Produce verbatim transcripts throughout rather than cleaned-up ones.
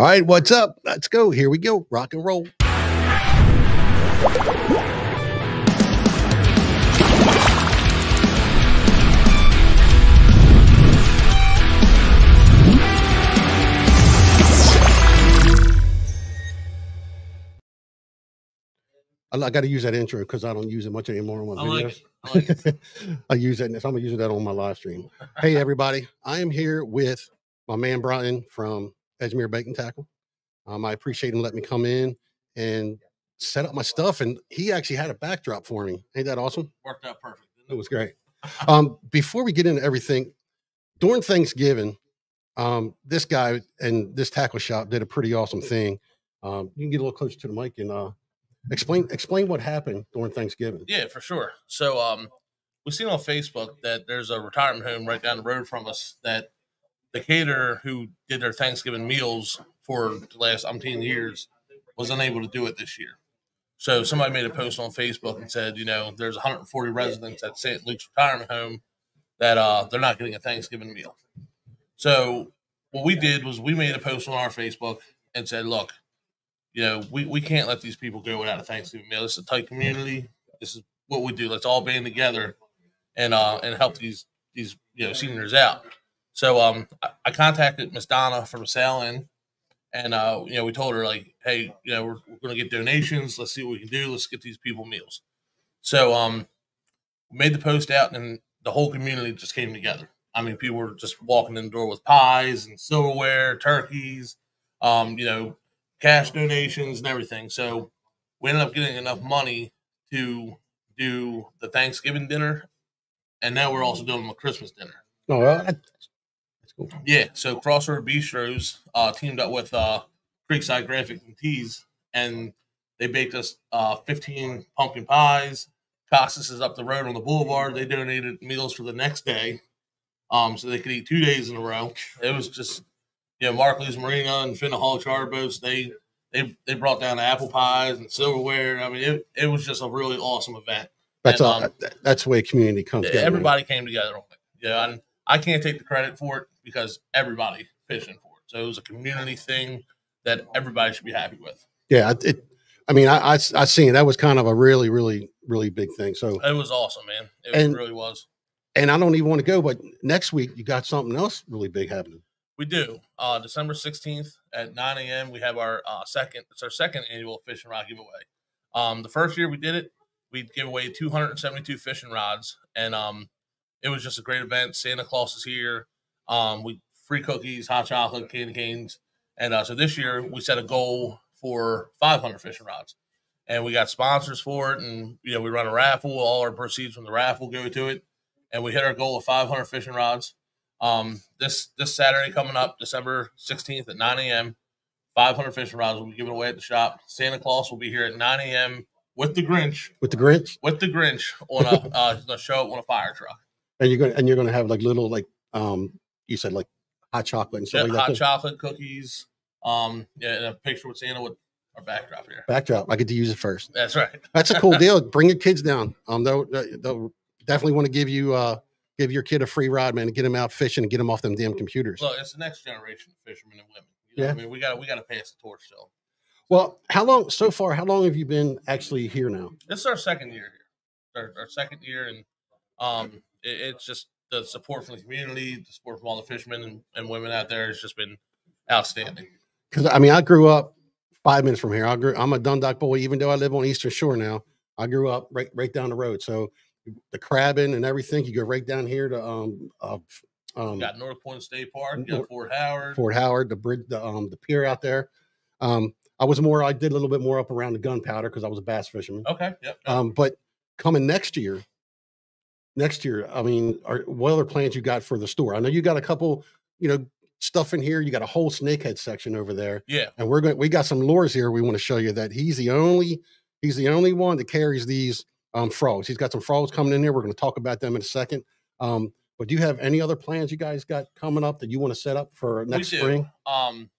All right, what's up? Let's go. Here we go. Rock and roll. I got to use that intro because I don't use it much anymore on my videos. I like it. I like it. I use it. So I'm going to use that on my live stream. Hey, everybody. I am here with my man, Brian, from Edgemere Bait and Tackle. Um, I appreciate him letting me come in and set up my stuff. And he actually had a backdrop for me. Ain't that awesome? Worked out perfect. It was great. Um, before we get into everything, during Thanksgiving, um, this guy and this tackle shop did a pretty awesome thing. Um, you can get a little closer to the mic and... Uh, Explain explain what happened during Thanksgiving. Yeah, for sure. So um, we seen on Facebook that there's a retirement home right down the road from us that the caterer who did their Thanksgiving meals for the last umpteen years was unable to do it this year. So somebody made a post on Facebook and said, you know, there's one hundred forty residents at Saint Luke's retirement home that uh, they're not getting a Thanksgiving meal. So what we did was we made a post on our Facebook and said, look, you know, we, we can't let these people go without a Thanksgiving meal. This is a tight community. This is what we do. Let's all band together and uh and help these these you know seniors out. So um I, I contacted Miss Donna from Sal-In, and uh you know we told her like, hey, you know we're, we're gonna get donations. Let's see what we can do. Let's get these people meals. So um we made the post out, and the whole community just came together. I mean, people were just walking in the door with pies and silverware, turkeys, um you know. cash donations and everything. So we ended up getting enough money to do the Thanksgiving dinner, and now we're also doing a Christmas dinner. Oh, uh, that's cool. Yeah. So Crossroad Bistros uh, teamed up with uh, Creekside Graphic and Tees, and they baked us uh, fifteen pumpkin pies. Cox's is up the road on the boulevard. They donated meals for the next day, um, so they could eat two days in a row. It was just. Yeah, Markley's Marina and Fina Hall Charterboats, they they they brought down apple pies and silverware. I mean, it, it was just a really awesome event. That's and, all, um, that's the way community comes together. Everybody came together on it. Yeah, and I can't take the credit for it because everybody fishing for it. So it was a community thing that everybody should be happy with. Yeah, it. I mean, I I, I seen it. That was kind of a really, really, really big thing. So it was awesome, man. It and, really was. And I don't even want to go, but next week you got something else really big happening. We do. Uh, December sixteenth at nine A M we have our uh, second. It's our second annual Fish and Rod giveaway. Um, the first year we did it, we gave away two hundred seventy-two fishing rods, and um, it was just a great event. Santa Claus is here. Um, we free cookies, hot chocolate, candy canes, and uh, so this year we set a goal for five hundred fishing rods, and we got sponsors for it, and you know we run a raffle. All our proceeds from the raffle go to it, and we hit our goal of five hundred fishing rods. Um, this, this Saturday coming up, December sixteenth at nine A M, five hundred fishing rods will be given away at the shop. Santa Claus will be here at nine A M with the Grinch, with the Grinch, with the Grinch on a, uh, the show up on a fire truck. And you're going to, and you're going to have like little, like, um, you said like hot chocolate and stuff, yeah, like hot that chocolate too. Cookies. Um, yeah, and a picture with Santa with our backdrop here. Backdrop. I get to use it first. That's right. That's a cool deal. Bring your kids down. Um, they'll, they'll definitely want to give you, uh, give your kid a free rod, man, and get him out fishing and get him off them damn computers. Well, it's the next generation of fishermen and women. You know yeah. What I mean, we got we got to pass the torch though. Well, how long so far? How long have you been actually here now? This is our second year here. Our, our second year, and um, it, it's just the support from the community, the support from all the fishermen and, and women out there has just been outstanding. Because I mean, I grew up five minutes from here. I grew. I'm a Dundalk boy, even though I live on Eastern Shore now. I grew up right right down the road, so. The crabbing and everything, you go right down here to um uh, um you got North Point State Park, you got Fort Howard, Fort Howard, the bridge, the um the pier out there. Um, I was more, I did a little bit more up around the Gunpowder because I was a bass fisherman. Okay, yep. Um, but coming next year, next year, I mean, are, what other plans you got for the store? I know you got a couple, you know, stuff in here. You got a whole snakehead section over there. Yeah, and we're going, we got some lures here. We want to show you that he's the only, he's the only one that carries these. Um, frogs. He's got some frogs coming in here. We're going to talk about them in a second. Um, but do you have any other plans you guys got coming up that you want to set up for next spring? Um,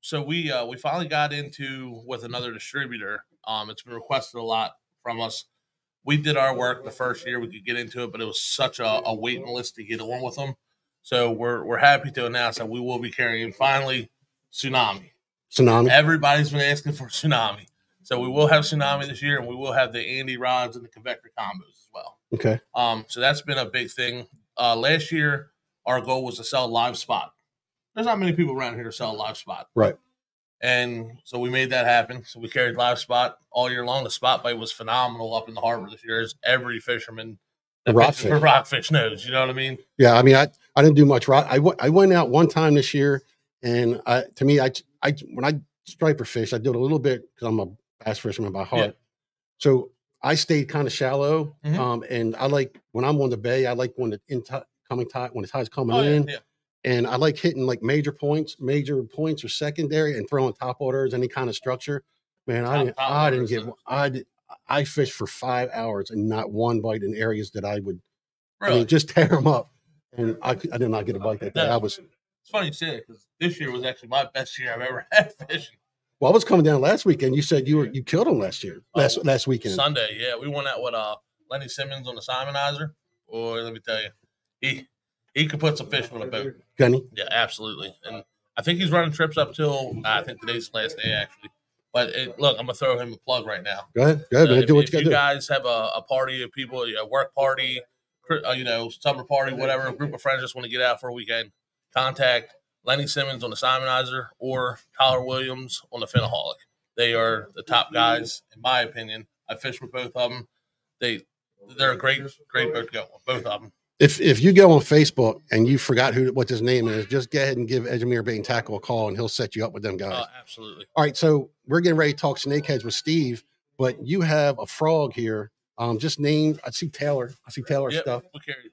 so we uh, we finally got into with another distributor. Um, it's been requested a lot from us. We did our work the first year we could get into it, but it was such a, a waiting list to get on with them. So we're we're happy to announce that we will be carrying finally Tsunami. Tsunami. Everybody's been asking for Tsunami. So we will have Tsunami this year, and we will have the Ande rods and the convector combos as well. Okay. Um, so that's been a big thing. Uh, last year, our goal was to sell live spot. There's not many people around here to sell live spot. Right. And so we made that happen. So we carried live spot all year long. The spot bite was phenomenal up in the harbor this year. As every fisherman that fishes for rockfish knows, you know what I mean? Yeah, I mean, I, I didn't do much rock. I, w I went out one time this year, and I, to me, I, I when I striper fish, I do it a little bit because I'm a bass fisherman by heart. Yeah. So I stayed kind of shallow, mm-hmm. um, and I like when I'm on the bay, I like when the in coming tide, when the tide's coming oh, yeah, in. Yeah. And I like hitting like major points, major points or secondary, and throwing top orders, any kind of structure. Man, I didn't, I didn't get, I did, I fished for five hours and not one bite in areas that I would really? I mean, just tear them up. And I, I did not get a bite that day. I was. It's funny you say it because this year was actually my best year I've ever had fishing. Well, I was coming down last weekend. You said you were you killed them last year, last oh, last weekend. Sunday, yeah, we went out with uh Lenny Simmons on the Simonizer. Boy, let me tell you, he. He could put some fish on a boat. Can he? Yeah, absolutely. And I think he's running trips up till I think today's the last day, actually. But it, look, I'm gonna throw him a plug right now. Go ahead, go ahead. So man, if, do what you, if you guys do. have a, a party of people, a work party, you know, summer party, whatever, a group of friends just want to get out for a weekend, contact Lenny Simmons on the Simonizer or Tyler Williams on the Finaholic. They are the top guys, in my opinion. I fished with both of them. They they're a great great boat to go with, both of them. If if you go on Facebook and you forgot who what his name is, just go ahead and give Edgemere Bait and Tackle a call, and he'll set you up with them guys. Oh, absolutely. All right, so we're getting ready to talk snakeheads with Steve, but you have a frog here. Um, just named. I see Taylor. I see Taylor yep, stuff. We carry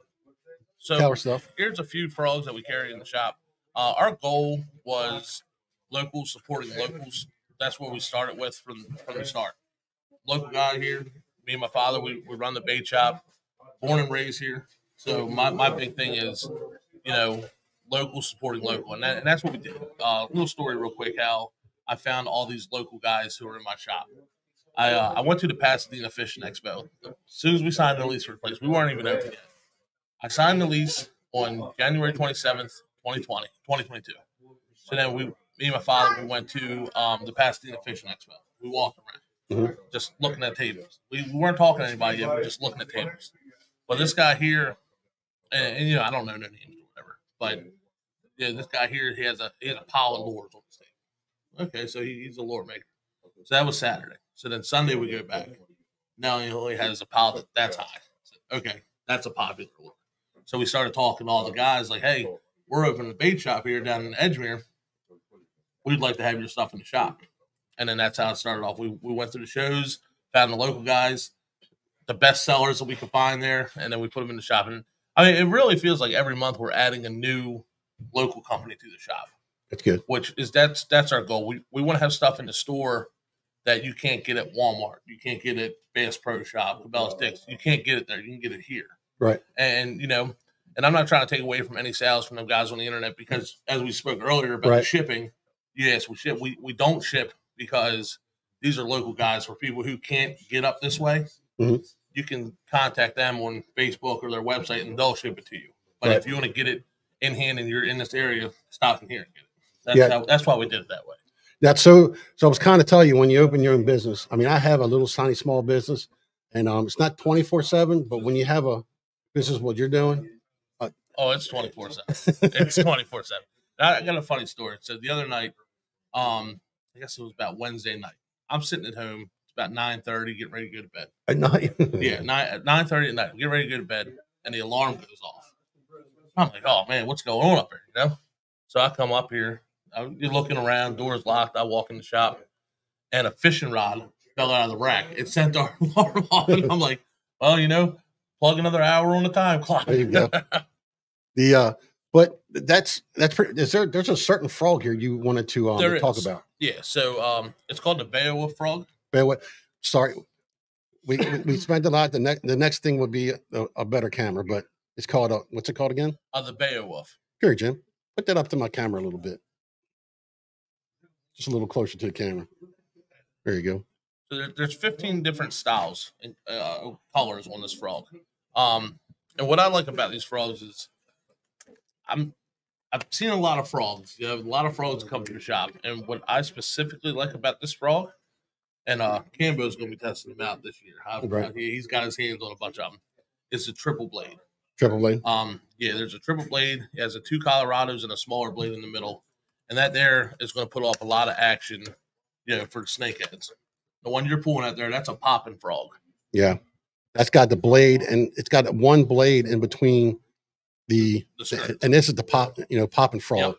so Taylor stuff. Here's a few frogs that we carry in the shop. Uh, our goal was locals supporting locals. That's what we started with from from the start. Local guy here. Me and my father. We we run the bait shop. Born and raised here. So my, my big thing is, you know, local supporting local. And, that, and that's what we did. A uh, little story real quick, how I found all these local guys who are in my shop. I uh, I went to the Pasadena Fish and Expo. As soon as we signed the lease for the place, we weren't even open yet. I signed the lease on January twenty-seventh, twenty twenty, twenty twenty-two. So then we, me and my father, we went to um, the Pasadena Fish and Expo. We walked around, mm-hmm. just looking at tables. We, we weren't talking to anybody yet. We were just looking at tables. But this guy here, And, and, you know, I don't know their names or whatever, but yeah, this guy here, he has a he has a pile of lures on the table. Okay, so he, he's a lure maker. So that was Saturday. So then Sunday we go back. Now he only has a pile that, that's high. So, okay, that's a popular lure. So we started talking to all the guys like, hey, we're opening a bait shop here down in Edgemere. We'd like to have your stuff in the shop. And then that's how it started off. We, we went through the shows, found the local guys, the best sellers that we could find there, and then we put them in the shop. And I mean, it really feels like every month we're adding a new local company to the shop. That's good. Which is that's that's our goal. We we want to have stuff in the store that you can't get at Walmart, you can't get at Bass Pro Shop, Cabela's Dicks. You can't get it there. You can get it here. Right. And you know, and I'm not trying to take away from any sales from them guys on the internet because as we spoke earlier about right. the shipping, yes, we ship. We we don't ship because these are local guys for people who can't get up this way. Mm-hmm. You can contact them on Facebook or their website, and they'll ship it to you. But right. if you want to get it in hand and you're in this area, stop in here and get it. That's, yeah. how, that's why we did it that way. That's so. So I was kind of telling you when you open your own business. I mean, I have a little tiny small business, and um, it's not twenty four seven. But when you have a business, what you're doing? Uh, oh, it's twenty four seven. It's twenty four seven. I got a funny story. So the other night, um, I guess it was about Wednesday night. I'm sitting at home. About nine thirty, get ready to go to bed. At night, yeah, nine at nine thirty at night, get ready to go to bed, and the alarm goes off. I'm like, oh man, what's going on up here? You know. So I come up here, I'm looking around, doors locked. I walk in the shop, and a fishing rod fell out of the rack. It sent our alarm off, and I'm like, well, you know, plug another hour on the time clock. There you go. the uh, but that's that's pretty. Is there there's a certain frog here you wanted to um, talk about? Yeah, so um, it's called the Beowulf frog. But sorry, we we spent a lot. The next the next thing would be a, a better camera, but it's called a, what's it called again? Uh, the Beowulf. Here, Jim, put that up to my camera a little bit, just a little closer to the camera. There you go. So there, there's fifteen different styles and uh, colors on this frog. Um, and what I like about these frogs is, I'm I've seen a lot of frogs. You know, a lot of frogs come to the shop. And what I specifically like about this frog, and uh, Cambo's going to be testing them out this year. I've, right. He's got his hands on a bunch of them. It's a triple blade. Triple blade? Um, yeah, there's a triple blade. It has a two Colorados and a smaller blade in the middle. And that there is going to put off a lot of action, you know, for snakeheads. The one you're pulling out there, that's a popping frog. Yeah. That's got the blade, and it's got one blade in between the, the, the and this is the pop, you know, popping frog. Yep.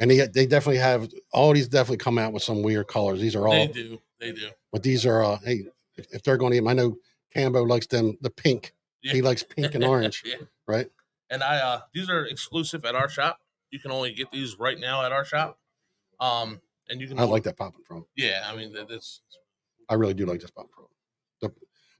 And they they definitely have all these. Definitely come out with some weird colors. These are all they do. They do. But these are uh, hey, if, if they're going to eat them, I know Cambo likes them. The pink. Yeah. He likes pink and orange. Yeah. Right. And I uh, these are exclusive at our shop. You can only get these right now at our shop. Um, and you can. I like that popping frog. Yeah, I mean that's. I really do like this popping frog. The,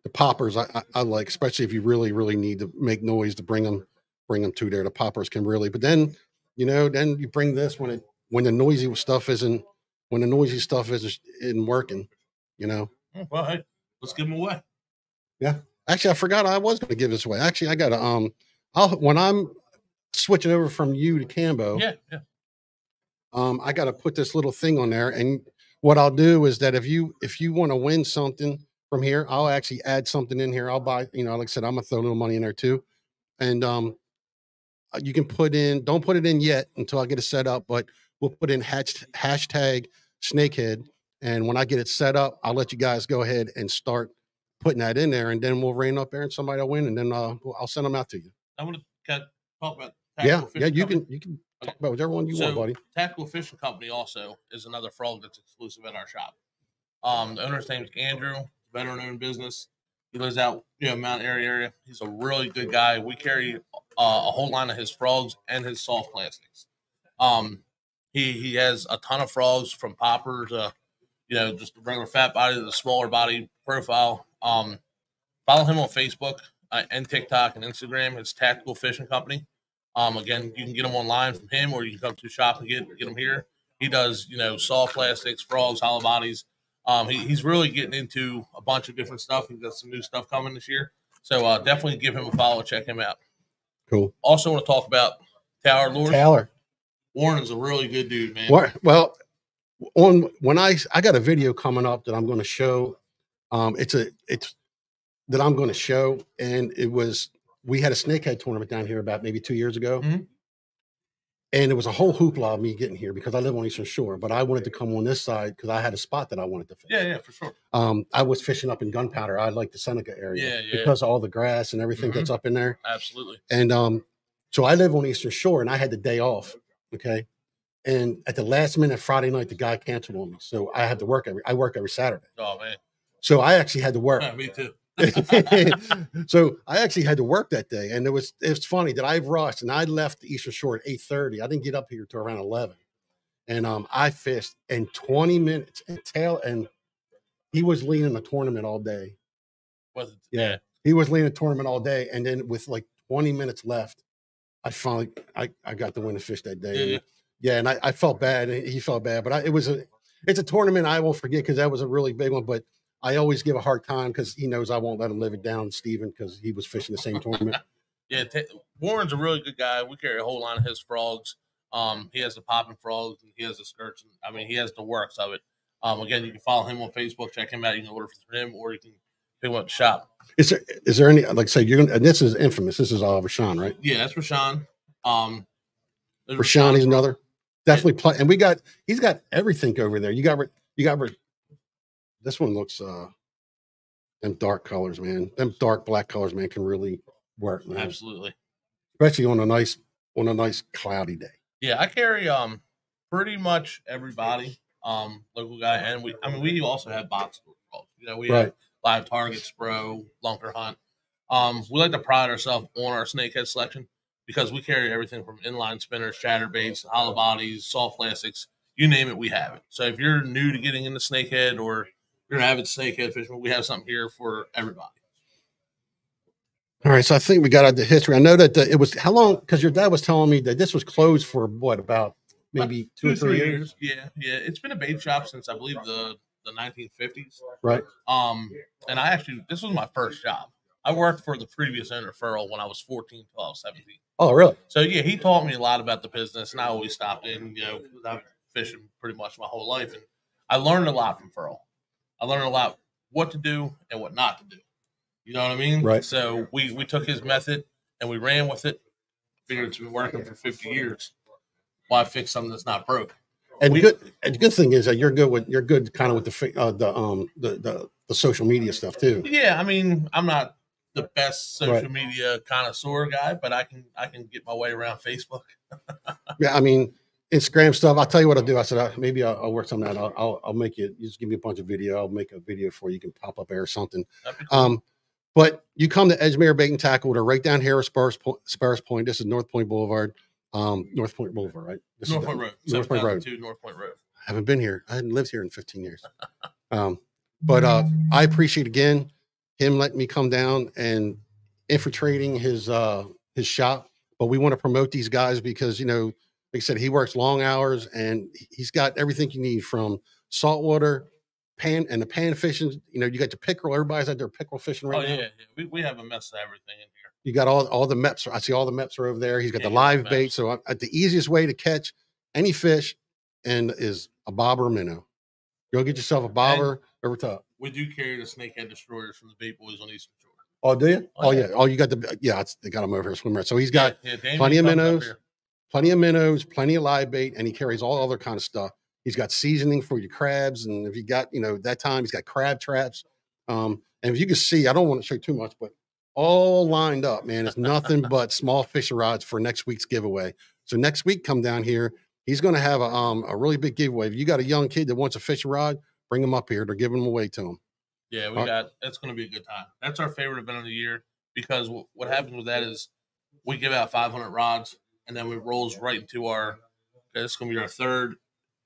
The poppers I, I, I like, especially if you really, really need to make noise to bring them, bring them to there. The poppers can really, but then, you know, then you bring this when it, when the noisy stuff isn't, when the noisy stuff isn't, isn't working, you know. Well, hey, let's give them away. Yeah. Actually, I forgot I was going to give this away. Actually, I got to, um, I'll, when I'm switching over from you to Cambo, yeah, yeah. um, I got to put this little thing on there. And what I'll do is that if you, if you want to win something, from here, I'll actually add something in here. I'll buy, you know, like I said, I'm gonna throw a little money in there too. And um, you can put in, don't put it in yet until I get it set up, but we'll put in hash, hashtag snakehead. And when I get it set up, I'll let you guys go ahead and start putting that in there. And then we'll rain up there and somebody will win. And then uh, I'll send them out to you. I want to talk about Tactical yeah, yeah, you company. can you can talk okay. about whichever one you so, want, buddy. Tactical Fishing Company also is another frog that's exclusive at our shop. Um, the owner's name is Andrew. Veteran-owned business. He lives out, you know, Mount Airy area. He's a really good guy. We carry uh, a whole line of his frogs and his soft plastics. Um, he he has a ton of frogs from popper to, you know, just the regular fat body to the smaller body profile. Um, follow him on Facebook uh, and TikTok and Instagram. It's Tactical Fishing Company. Um, again, you can get them online from him, or you can come to the shop and get get them here. He does, you know, soft plastics, frogs, hollow bodies. Um, he, he's really getting into a bunch of different stuff. He's got some new stuff coming this year. So uh, definitely give him a follow. Check him out. Cool. Also want to talk about Tower Lures. Tower. Warren is a really good dude, man. What, well, on when I I got a video coming up that I'm going to show. Um, it's a it's that I'm going to show, and it was we had a snakehead tournament down here about maybe two years ago, mm-hmm. And it was a whole hoopla of me getting here because I live on Eastern Shore, but I wanted to come on this side because I had a spot that I wanted to fish. Yeah, yeah, for sure. Um, I was fishing up in Gunpowder. I like the Seneca area yeah, yeah. because of all the grass and everything mm-hmm. that's up in there. Absolutely. And um, so I live on Eastern Shore, and I had the day off, okay? And at the last minute Friday night, the guy canceled on me, so I had to work every – I work every Saturday. Oh, man. So I actually had to work. Yeah, me too. So I actually had to work that day, and it was it's funny that I rushed and I left the Eastern Shore at eight thirty. I didn't get up here till around eleven, and um I fished in twenty minutes and tail, and he was leading the tournament all day. Was it? Yeah, he was leading the tournament all day, and then with like twenty minutes left, I finally I I got to win the fish that day. Yeah, and, yeah, and I, I felt bad, and he felt bad, but I, it was a it's a tournament I won't forget because that was a really big one, but. I always give a hard time because he knows I won't let him live it down, Steven, because he was fishing the same tournament. Yeah, t Warren's a really good guy. We carry a whole line of his frogs. Um, he has the popping frogs, and he has the skirts. And, I mean, he has the works of it. Um, again, you can follow him on Facebook, check him out. You can order from him, or you can pick him up at the shop. Is there is there any like say you're gonna, and this is infamous? This is all uh, Rashawn, right? Yeah, that's Rashawn. Um, Rashawn, he's another definitely play, and we got he's got everything over there. You got you got. This one looks, uh, them dark colors, man. Them dark black colors, man, can really work, man. Absolutely, especially on a nice, on a nice cloudy day. Yeah, I carry um pretty much everybody, um, local guy, and we. I mean, we also have box frogs. You know, we right. have live targets, bro, lunker hunt. Um, we like to pride ourselves on our snakehead selection because we carry everything from inline spinners, chatterbaits, hollow bodies, soft plastics. You name it, we have it. So if you're new to getting into snakehead or you're an avid snakehead fisherman, we have something here for everybody. All right, so I think we got out the history. I know that the, it was how long? Because your dad was telling me that this was closed for what about maybe about two, two or three, three years? years? Yeah, yeah. It's been a bait shop since I believe the the nineteen fifties. Right. Um, and I actually this was my first job. I I worked for the previous owner, Furl, when I was fourteen, twelve, seventeen. Oh, really? So, yeah, he taught me a lot about the business, and I always stopped in, you know, because I've fishing pretty much my whole life. And I learned a lot from Furl. I learned a lot what to do and what not to do. You know what I mean? Right. So we, we took his method, and we ran with it. Figured it's been working for fifty years. Why fix something that's not broke? And we, good. And the good thing is that you're good with you're good kind of with the uh, the um the, the the social media stuff too. Yeah, I mean, I'm not the best social right. media connoisseur guy, but I can I can get my way around Facebook. Yeah, I mean Instagram stuff. I'll tell you what I'll do. I said I, maybe I'll, I'll work something out. I'll, I'll I'll make you, you just give me a bunch of video. I'll make a video for you. You can pop up there or something. That'd be cool. Um, but you come to Edgemere Bait and Tackle. They're right down here at Sparse Point, Sparse Point. This is North Point Boulevard. Um, North Point Boulevard, right? This North Point Road. North Point Road. North Point Road. I haven't been here. I hadn't lived here in fifteen years. Um, but uh, I appreciate again him letting me come down and infiltrating his uh, his shop. But we want to promote these guys because, you know, like I said, he works long hours and he's got everything you need from saltwater, pan and the pan fishing. You know, you got the pickerel. Everybody's out there pickerel fishing right oh, yeah, now. Yeah, we, we have a mess of everything in here. You got all, all the meps. I see all the meps are over there. He's got yeah, the live the bait. So I, the easiest way to catch any fish and is a bobber or minnow. Go get yourself a bobber over top. We do carry the snakehead destroyers from the bait boys on Eastern Shore. Oh, do you? Oh, oh yeah. yeah. Oh, you got the, yeah, it's, they got him over here swimming. So he's got yeah, yeah, plenty of minnows, plenty of minnows, plenty of live bait, and he carries all other kind of stuff. He's got seasoning for your crabs. And if you got, you know, that time he's got crab traps. Um, and if you can see, I don't want to show too much, but all lined up, man. It's nothing but small fishing rods for next week's giveaway. So next week, come down here. He's going to have a, um, a really big giveaway. If you got a young kid that wants a fishing rod, bring him up here. They're giving them away to him. Yeah, we all got. That's going to be a good time. That's our favorite event of the year because what happens with that is we give out five hundred rods and then it rolls right into our. It's going to be our third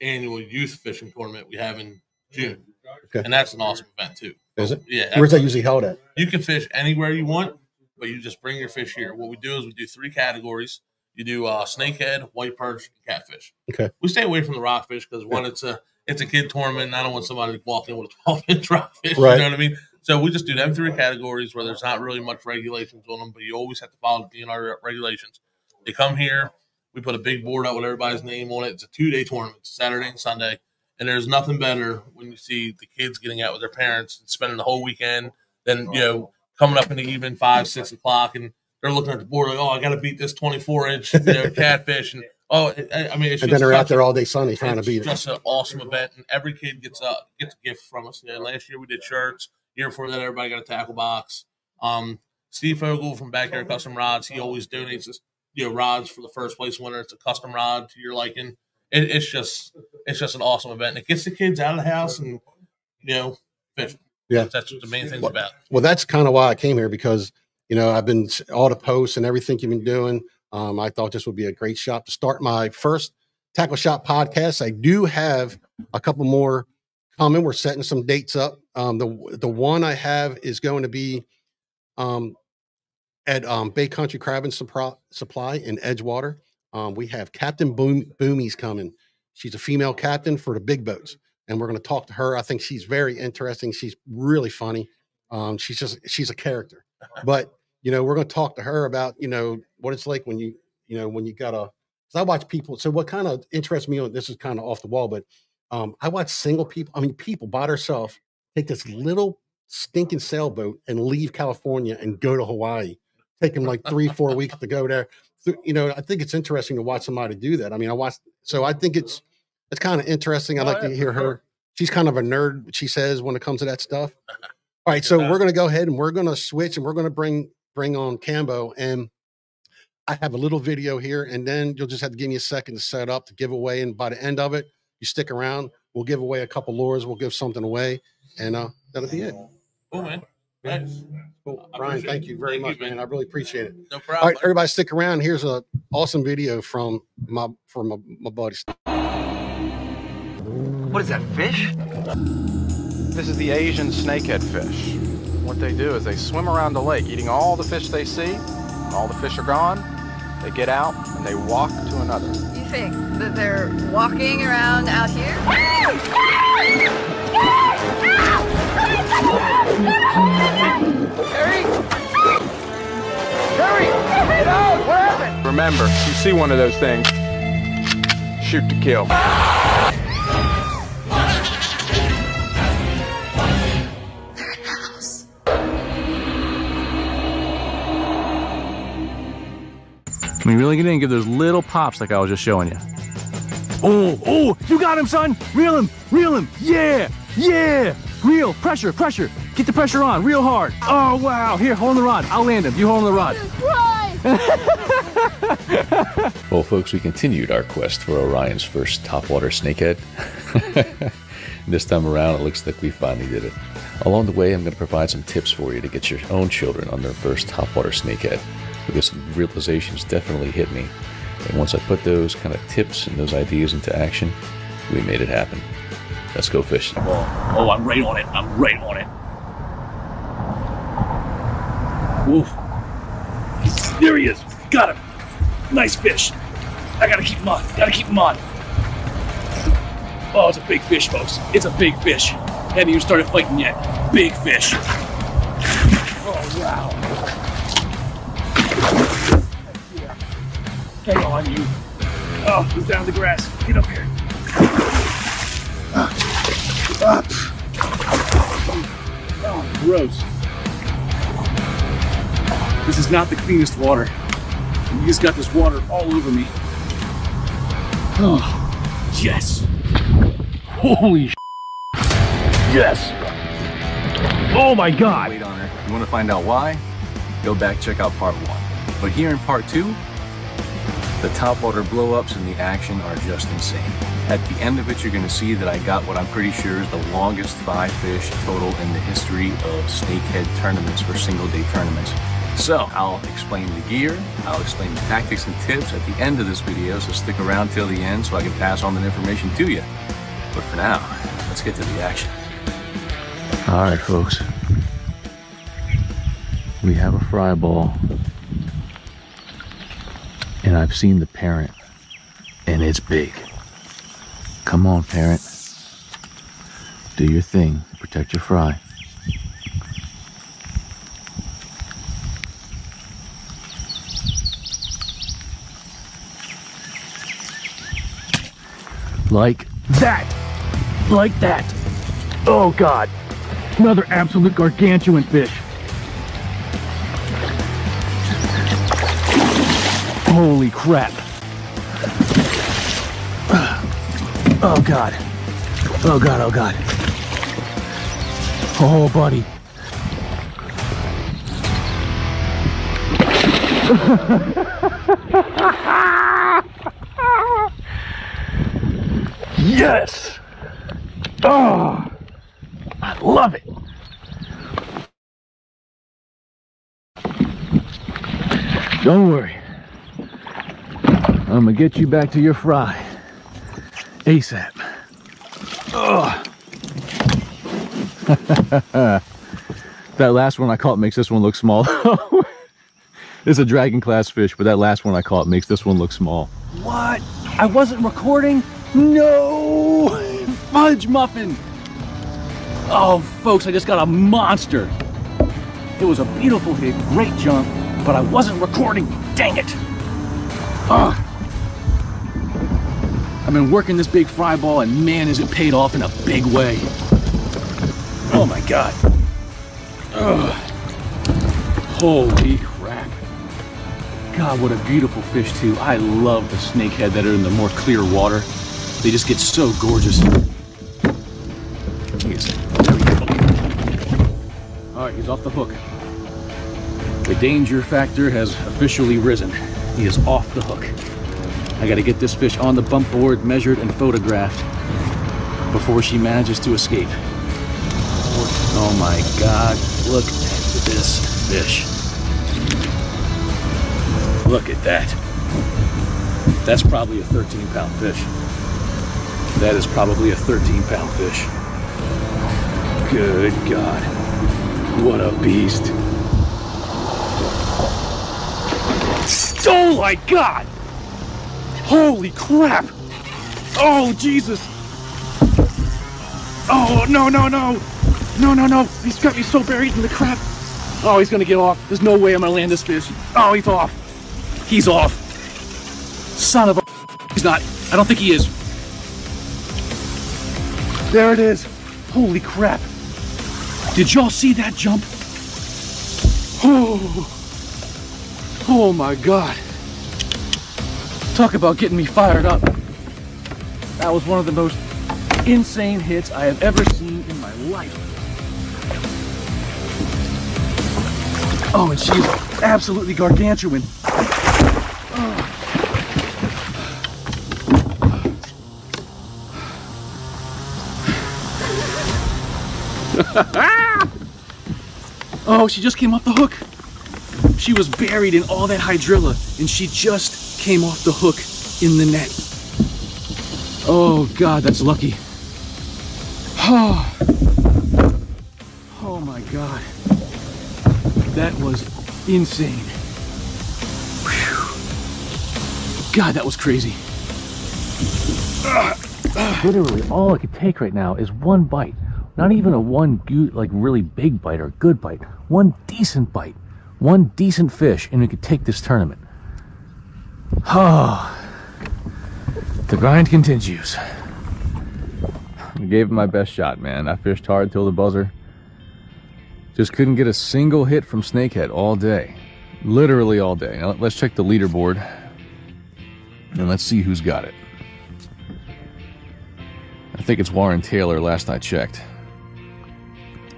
annual youth fishing tournament we have in June, okay. And that's an awesome event too. Is it? Yeah. Where's that usually held at? You can fish anywhere you want, but you just bring your fish here. What we do is we do three categories. You do uh, snakehead, white perch, and catfish. Okay. We stay away from the rockfish because one, it's a it's a kid tournament, and I don't want somebody to walk in with a twelve inch rockfish. Right. You know what I mean? So we just do them three categories where there's not really much regulations on them, but you always have to follow the D N R regulations. They come here. We put a big board up with everybody's name on it. It's a two-day tournament, Saturday and Sunday. And there's nothing better when you see the kids getting out with their parents and spending the whole weekend, then, you know, coming up in the evening, five, six o'clock, and they're looking at the board like, oh, I got to beat this twenty-four inch you know, catfish. And, oh, I, I mean, it's and just then they're out there all day sunny trying to beat it. It's just an awesome event, and every kid gets a, gets a gift from us. You know, last year we did shirts. The year before that, everybody got a tackle box. Um, Steve Fogle from Back Air Custom Rods, he always donates us, you know, rods for the first place winner. It's a custom rod to your liking. It, it's just it's just an awesome event. And it gets the kids out of the house and, you know, fishing. Yeah. That's what the main thing's well, about. Well, that's kind of why I came here because, you know, I've been all the posts and everything you've been doing. Um, I thought this would be a great shop to start my first Tackle Shop podcast. I do have a couple more coming. We're setting some dates up. Um, the, the one I have is going to be um, at um, Bay Country Crabbing Supply in Edgewater. Um, we have Captain Boom, Boomies coming. She's a female captain for the big boats, and we're going to talk to her. I think she's very interesting. She's really funny. Um, she's just she's a character. But you know, we're going to talk to her about you know what it's like when you you know when you got a. Because I watch people. So what kind of interests me on this is kind of off the wall, but um, I watch single people. I mean, people by themselves take this little stinking sailboat and leave California and go to Hawaii. Take them like three four weeks to go there. You know, I think it's interesting to watch somebody do that. I mean, I watched, so I think it's, it's kind of interesting. I'd oh, like yeah, to hear her. Sure. She's kind of a nerd, she says, when it comes to that stuff. All right. So yeah. We're going to go ahead and we're going to switch and we're going to bring, bring on Cambo. And I have a little video here and then you'll just have to give me a second to set up the giveaway. And by the end of it, you stick around, we'll give away a couple lures. We'll give something away and uh, that'll be it. Cool, man. Nice. Cool. Brian, thank you very thank much, you, man. man. I really appreciate it. No problem. All right, everybody, stick around. Here's an awesome video from my from my, my buddies. What is that fish? This is the Asian snakehead fish. What they do is they swim around the lake, eating all the fish they see. When all the fish are gone, they get out and they walk to another. You think that they're walking around out here? Harry! remember, you see one of those things, shoot to kill. I mean, really get in and give those little pops like I was just showing you. Oh, oh, you got him, son! Reel him, reel him, yeah, yeah! Reel, pressure, pressure, get the pressure on, real hard. Oh, wow, here, hold on the rod, I'll land him, you hold on the rod. Well, folks, we continued our quest for Orion's first topwater snakehead. This time around, it looks like we finally did it. Along the way, I'm going to provide some tips for you to get your own children on their first topwater snakehead, because some realizations definitely hit me. And once I put those kind of tips and those ideas into action, we made it happen. Let's go fishing. Oh, oh, I'm right on it. I'm right on it. Oof. There he is. Got him. Nice fish. I gotta keep him on. Gotta keep him on. Oh, it's a big fish, folks. It's a big fish. Haven't even started fighting yet. Big fish. Oh, wow. Hang on, you. Oh, he's down the grass. Get up here. Uh, uh, oh, gross. This is not the cleanest water. You just got this water all over me. Oh, yes. Holy sh**. Yes. Oh my God. Wait on her. You want to find out why? Go back, check out part one. But here in part two, the topwater blow-ups and the action are just insane. At the end of it, you're gonna see that I got what I'm pretty sure is the longest five fish total in the history of snakehead tournaments or single day tournaments. So I'll explain the gear, I'll explain the tactics and tips at the end of this video, so stick around till the end so I can pass on that information to you. But for now, let's get to the action. All right, folks. We have a fry ball. And I've seen the parent, and it's big. Come on, parent. Do your thing. Protect your fry. Like that. Like that. Oh, God. Another absolute gargantuan fish. Holy crap. Oh God. Oh God, oh God. Oh buddy. Yes! Oh! I love it! Don't worry. I'm gonna get you back to your fry ASAP. Oh. That last one I caught makes this one look small. It's a dragon class fish, but that last one I caught makes this one look small. What? I wasn't recording? No! Fudge muffin! Oh, folks, I just got a monster. It was a beautiful hit, great jump, but I wasn't recording. Dang it! Oh. I've been working this big fry ball, and man, is it paid off in a big way. Oh my God. Ugh. Holy crap. God, what a beautiful fish too. I love the snakehead that are in the more clear water. They just get so gorgeous. All right, he's off the hook. The danger factor has officially risen. He is off the hook. I gotta get this fish on the bump board, measured and photographed before she manages to escape. Oh my God, look at this fish. Look at that. That's probably a thirteen pound fish. That is probably a thirteen pound fish. Good God, what a beast. Oh my God! Holy crap! Oh, Jesus! Oh, no, no, no! No, no, no! He's got me so buried in the crap! Oh, he's gonna get off. There's no way I'm gonna land this fish. Oh, he's off! He's off! Son of a... He's not. I don't think he is. There it is. Holy crap. Did y'all see that jump? Oh. Oh my God. Talk about getting me fired up. That was one of the most insane hits I have ever seen in my life. Oh, and she's absolutely gargantuan. Oh, she just came off the hook. She was buried in all that hydrilla, and she just came off the hook in the net. Oh God, that's lucky. Oh, oh my God. That was insane. Whew. God, that was crazy. Literally, all I could take right now is one bite. Not even a one good, like really big bite or good bite. One decent bite. One decent fish, and we could take this tournament. Oh, the grind continues. I gave it my best shot, man. I fished hard till the buzzer. Just couldn't get a single hit from snakehead all day. Literally all day. Now let's check the leaderboard, and let's see who's got it. I think it's Warren Taylor, last I checked.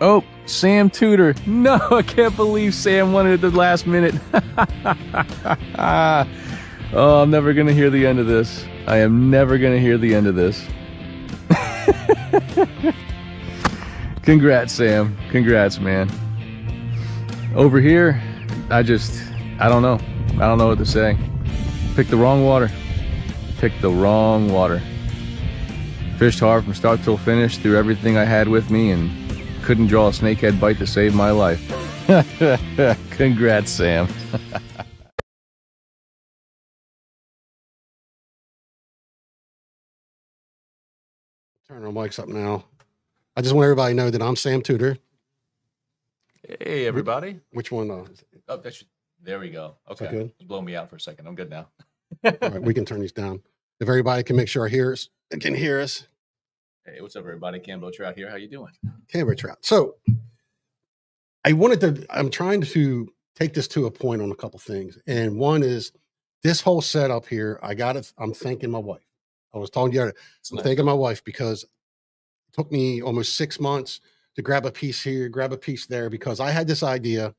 Oh, Sam Tudor. No, I can't believe Sam won it at the last minute. Oh, I'm never going to hear the end of this. I am never going to hear the end of this. Congrats, Sam. Congrats, man. Over here, I just, I don't know. I don't know what to say. Picked the wrong water. Picked the wrong water. Fished hard from start till finish, threw everything I had with me, and couldn't draw a snakehead bite to save my life. Congrats, Sam. Turn our mics up now. I just want everybody to know that I'm Sam Tudor. Hey, everybody. Which one? Uh, oh, that should, there we go. Okay. Blow me out for a second. I'm good now. All right, we can turn these down. If everybody can make sure I hear us, can hear us. Hey, what's up, everybody? Cambo Trout here. How you doing? Cambo Trout. So I wanted to, I'm trying to take this to a point on a couple things. And one is this whole setup here. I got it. I'm thanking my wife. I was talking to you. It's I'm nice. thanking my wife because it took me almost six months to grab a piece here, grab a piece there, because I had this idea.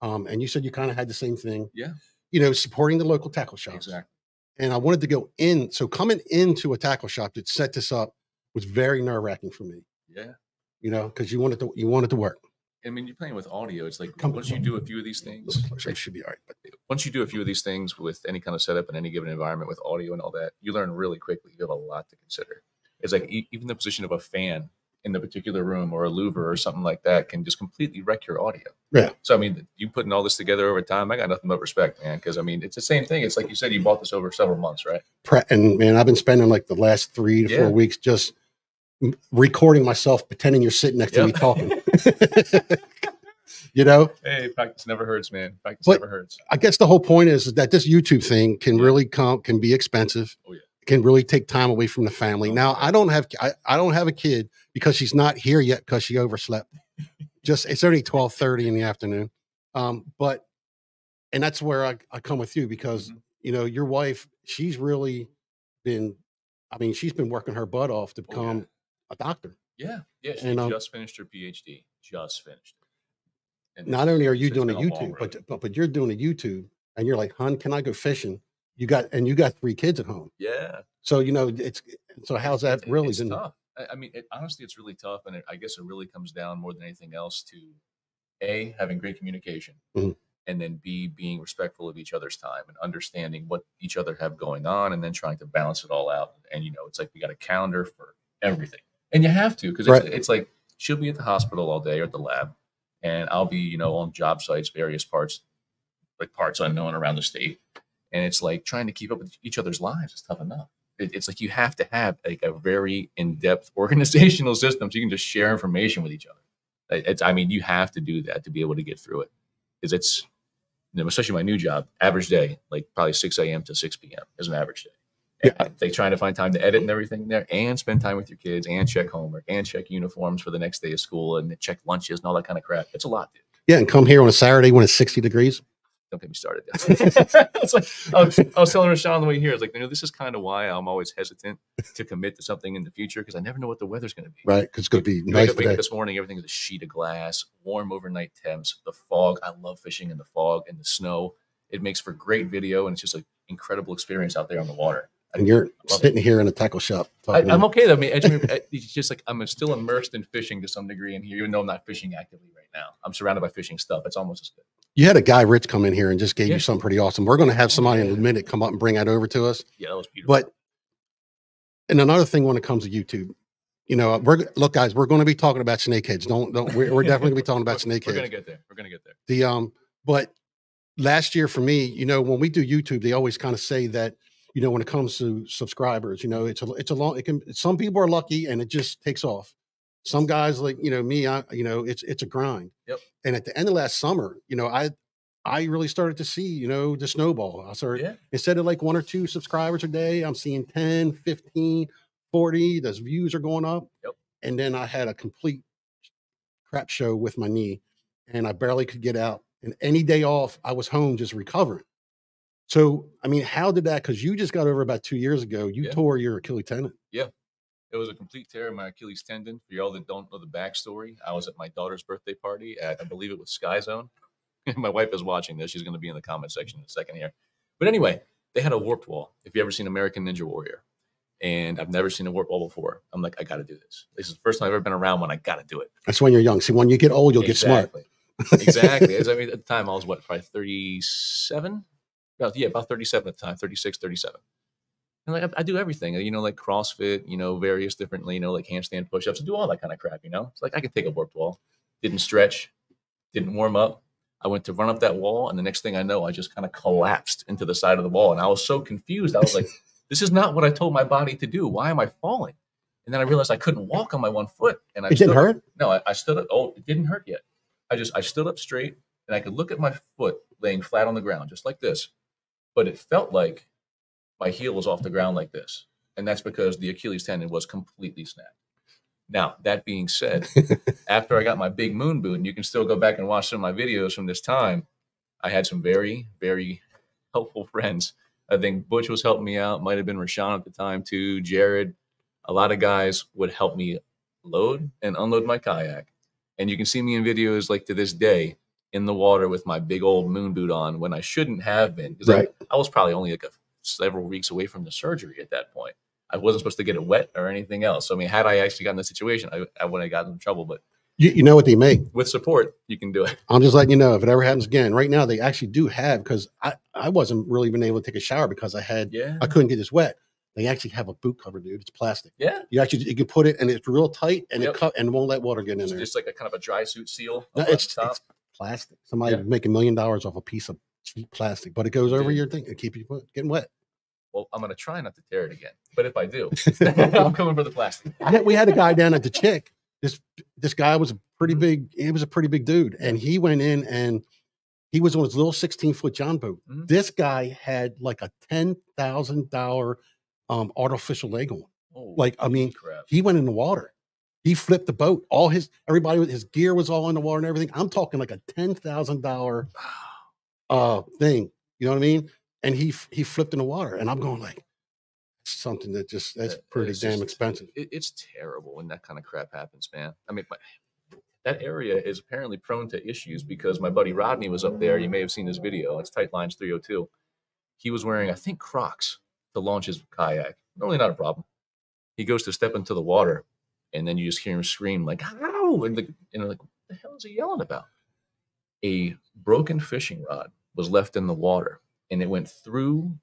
Um, and you said you kind of had the same thing. Yeah. You know, supporting the local tackle shops. Exactly. And I wanted to go in. So coming into a tackle shop that set this up was very nerve-wracking for me. Yeah. You know, because you wanted to you wanted to work. I mean, you're playing with audio. It's like Come once on. you do a few of these things, it should be all right. But once you do a few of these things with any kind of setup in any given environment with audio and all that, you learn really quickly. You have a lot to consider. It's like even the position of a fan in the particular room or a louver or something like that can just completely wreck your audio. Yeah. So I mean, you putting all this together over time, I got nothing but respect, man. Because I mean, it's the same thing. It's like you said, you bought this over several months, right? And man, I've been spending like the last three to yeah. four weeks just recording myself pretending you're sitting next yep. to me talking. You know, hey, practice never hurts, man. Practice but never hurts. I guess the whole point is, is that this YouTube thing can yeah. really come can be expensive. Oh yeah, can really take time away from the family. Oh, now yeah. I don't have I, I don't have a kid because she's not here yet because she overslept. Just it's only twelve thirty in the afternoon, um, but and that's where I, I come with you because mm-hmm. you know your wife she's really been, I mean she's been working her butt off to become. Oh, yeah. A doctor. Yeah. Yeah. She and, um, just finished her PhD. Just finished. And not only are you doing a YouTube, a but, but but you're doing a YouTube and you're like, hon, can I go fishing? You got and you got three kids at home. Yeah. So you know it's so how's that it, really it's been? Tough. I, I mean it, honestly it's really tough. And it, I guess it really comes down more than anything else to A, having great communication mm-hmm. and then B, being respectful of each other's time and understanding what each other have going on and then trying to balance it all out. And you know, it's like we got a calendar for everything. And you have to, because right. it's, it's like she'll be at the hospital all day or at the lab, and I'll be, you know, on job sites, various parts, like parts unknown around the state. And it's like trying to keep up with each other's lives is tough enough. It, it's like you have to have like a very in-depth organizational system so you can just share information with each other. It's, I mean, you have to do that to be able to get through it because it's you know, especially my new job, average day, like probably six a m to six p m is an average day. And yeah. They're trying to find time to edit and everything there and spend time with your kids and check homework and check uniforms for the next day of school and check lunches and all that kind of crap. It's a lot, dude. Yeah, and come here on a Saturday when it's sixty degrees. Don't get me started. It's like, I, was, I was telling Rashawn on the way here, I was like, you know, this is kind of why I'm always hesitant to commit to something in the future because I never know what the weather's going to be. Right, because it's going to be you nice today. This morning, everything is a sheet of glass, warm overnight temps, the fog. I love fishing in the fog and the snow. It makes for great video, and it's just an incredible experience out there on the water. And you're sitting it. here in a tackle shop. I, I'm okay. Though. I mean, Edgemere, it's just like I'm still immersed in fishing to some degree in here, even though I'm not fishing actively right now. I'm surrounded by fishing stuff. It's almost as good. You had a guy, Rich, come in here and just gave yeah. you something pretty awesome. We're going to have somebody in a minute come up and bring that over to us. Yeah, that was beautiful. But, and another thing when it comes to YouTube, you know, we're look, guys, we're going to be talking about snakeheads. Don't, don't, we're, we're definitely going to be talking about snakeheads. We're going to get there. We're going to get there. The, um, but last year for me, you know, when we do YouTube, they always kind of say that, you know, when it comes to subscribers, you know, it's a, it's a long, it can, some people are lucky and it just takes off. Some guys like, you know, me, I, you know, it's, it's a grind. Yep. And at the end of last summer, you know, I, I really started to see, you know, the snowball. I started, yeah. instead of like one or two subscribers a day, I'm seeing ten, fifteen, forty, those views are going up. Yep. And then I had a complete crap show with my knee and I barely could get out. And any day off, I was home just recovering. So, I mean, how did that, because you just got over about two years ago, you yeah. tore your Achilles tendon. Yeah. It was a complete tear in my Achilles tendon. For y'all that don't know the backstory, I was at my daughter's birthday party at, I believe it was Sky Zone. My wife is watching this. She's going to be in the comment section in a second here. But anyway, they had a warped wall. If you've ever seen American Ninja Warrior, and I've never seen a warped wall before, I'm like, I got to do this. This is the first time I've ever been around one. I got to do it. That's when you're young. See, when you get old, you'll exactly. get smart. Exactly. As I mean, at the time, I was what, probably thirty-seven? Yeah, about thirty-seven at the time, thirty-six, thirty-seven. And like, I, I do everything, you know, like CrossFit, you know, various differently, you know, like handstand pushups. I do all that kind of crap, you know. It's like I can take a warped wall. Didn't stretch, didn't warm up. I went to run up that wall, and the next thing I know, I just kind of collapsed into the side of the wall. And I was so confused. I was like, this is not what I told my body to do. Why am I falling? And then I realized I couldn't walk on my one foot. And I it didn't hurt? No, I, I stood up. Oh, it didn't hurt yet. I just I stood up straight, and I could look at my foot laying flat on the ground, just like this. But it felt like my heel was off the ground like this. And that's because the Achilles tendon was completely snapped. Now, that being said, after I got my big moon boot, and you can still go back and watch some of my videos from this time, I had some very, very helpful friends. I think Butch was helping me out. Might have been Rashawn at the time too, Jared. A lot of guys would help me load and unload my kayak. And you can see me in videos like to this day in the water with my big old moon boot on when I shouldn't have been. Because right. I, I was probably only like a several weeks away from the surgery at that point. I wasn't supposed to get it wet or anything else. So, I mean, had I actually gotten the situation, I, I wouldn't have gotten in trouble. But you, you know what they make? With support, you can do it. I'm just letting you know if it ever happens again. Right now, they actually do have, because I, I wasn't really even able to take a shower because I had, yeah. I couldn't get this wet. They actually have a boot cover, dude. It's plastic. Yeah. You actually, you can put it and it's real tight and yep. it cut and won't let water get in there. It's just like a kind of a dry suit seal. No, it's, it's plastic. Somebody yeah. would make a million dollars off a piece of cheap plastic, but it goes over dude. Your thing and keep you getting wet. Well, I'm going to try not to tear it again. But if I do, I'm coming for the plastic. We had a guy down at the Chick. This this guy was a pretty big, he was a pretty big dude. And he went in and he was on his little sixteen-foot John boat. Mm-hmm. This guy had like a ten thousand dollar um, artificial leg on. Oh, like, I mean, crap. He went in the water. He flipped the boat. All his, everybody, his gear was all in the water and everything. I'm talking like a ten thousand dollar uh, thing. You know what I mean? And he he flipped in the water, and I'm going like, something that just that's pretty it's damn just, expensive. It, it's terrible when that kind of crap happens, man. I mean, my, that area is apparently prone to issues because my buddy Rodney was up there. You may have seen his video. It's Tight Lines three oh two. He was wearing, I think, Crocs to launch his kayak. Normally not a problem. He goes to step into the water, and then you just hear him scream like, "Ow!" And the, you know, like, what the hell is he yelling about? A broken fishing rod was left in the water. And it went through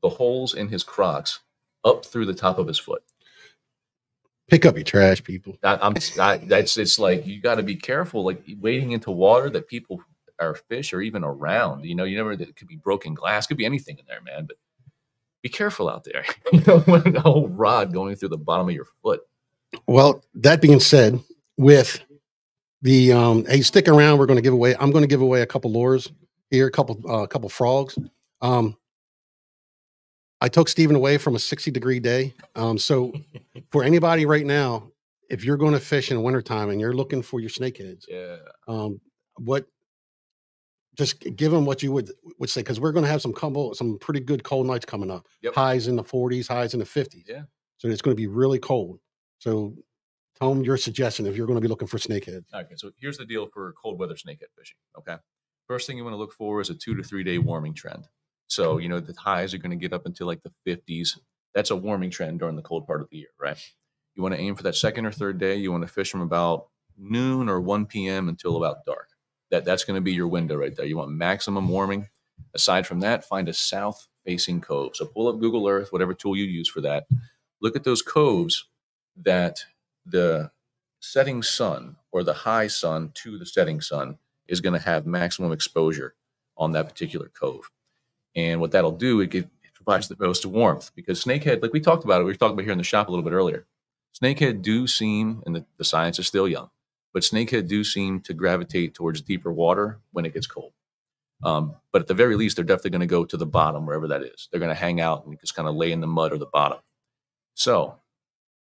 the holes in his Crocs, up through the top of his foot. Pick up your trash, people. I, I'm. I, that's. It's like you got to be careful, like wading into water that people or fish or even around. You know, you never. It could be broken glass. Could be anything in there, man. But be careful out there. You know, when the whole rod going through the bottom of your foot. Well, that being said, with the um, hey, stick around. We're going to give away. I'm going to give away a couple lures. here, a couple a uh, couple frogs. Um, I took Stephen away from a sixty degree day. Um, so for anybody right now, if you're going to fish in wintertime and you're looking for your snakeheads, yeah. Um, what, just give them what you would, would say, because we're going to have some combo, some pretty good cold nights coming up. Yep. Highs in the forties, highs in the fifties. Yeah. So it's going to be really cold. So tell them your suggestion if you're going to be looking for snakehead. Okay. So here's the deal for cold weather snakehead fishing. Okay. First thing you want to look for is a two to three day warming trend. So, you know, the highs are going to get up into like the fifties. That's a warming trend during the cold part of the year, right? You want to aim for that second or third day. You want to fish from about noon or one P M until about dark. That, that's going to be your window right there. You want maximum warming. Aside from that, find a south-facing cove. So pull up Google Earth, whatever tool you use for that. Look at those coves that the setting sun or the high sun to the setting sun is going to have maximum exposure on that particular cove. And what that'll do, it, it provides the most warmth, because snakehead, like we talked about it, we were talking about here in the shop a little bit earlier, snakehead do seem, and the, the science is still young, but snakehead do seem to gravitate towards deeper water when it gets cold. Um, but at the very least, they're definitely going to go to the bottom, wherever that is. They're going to hang out and just kind of lay in the mud or the bottom. So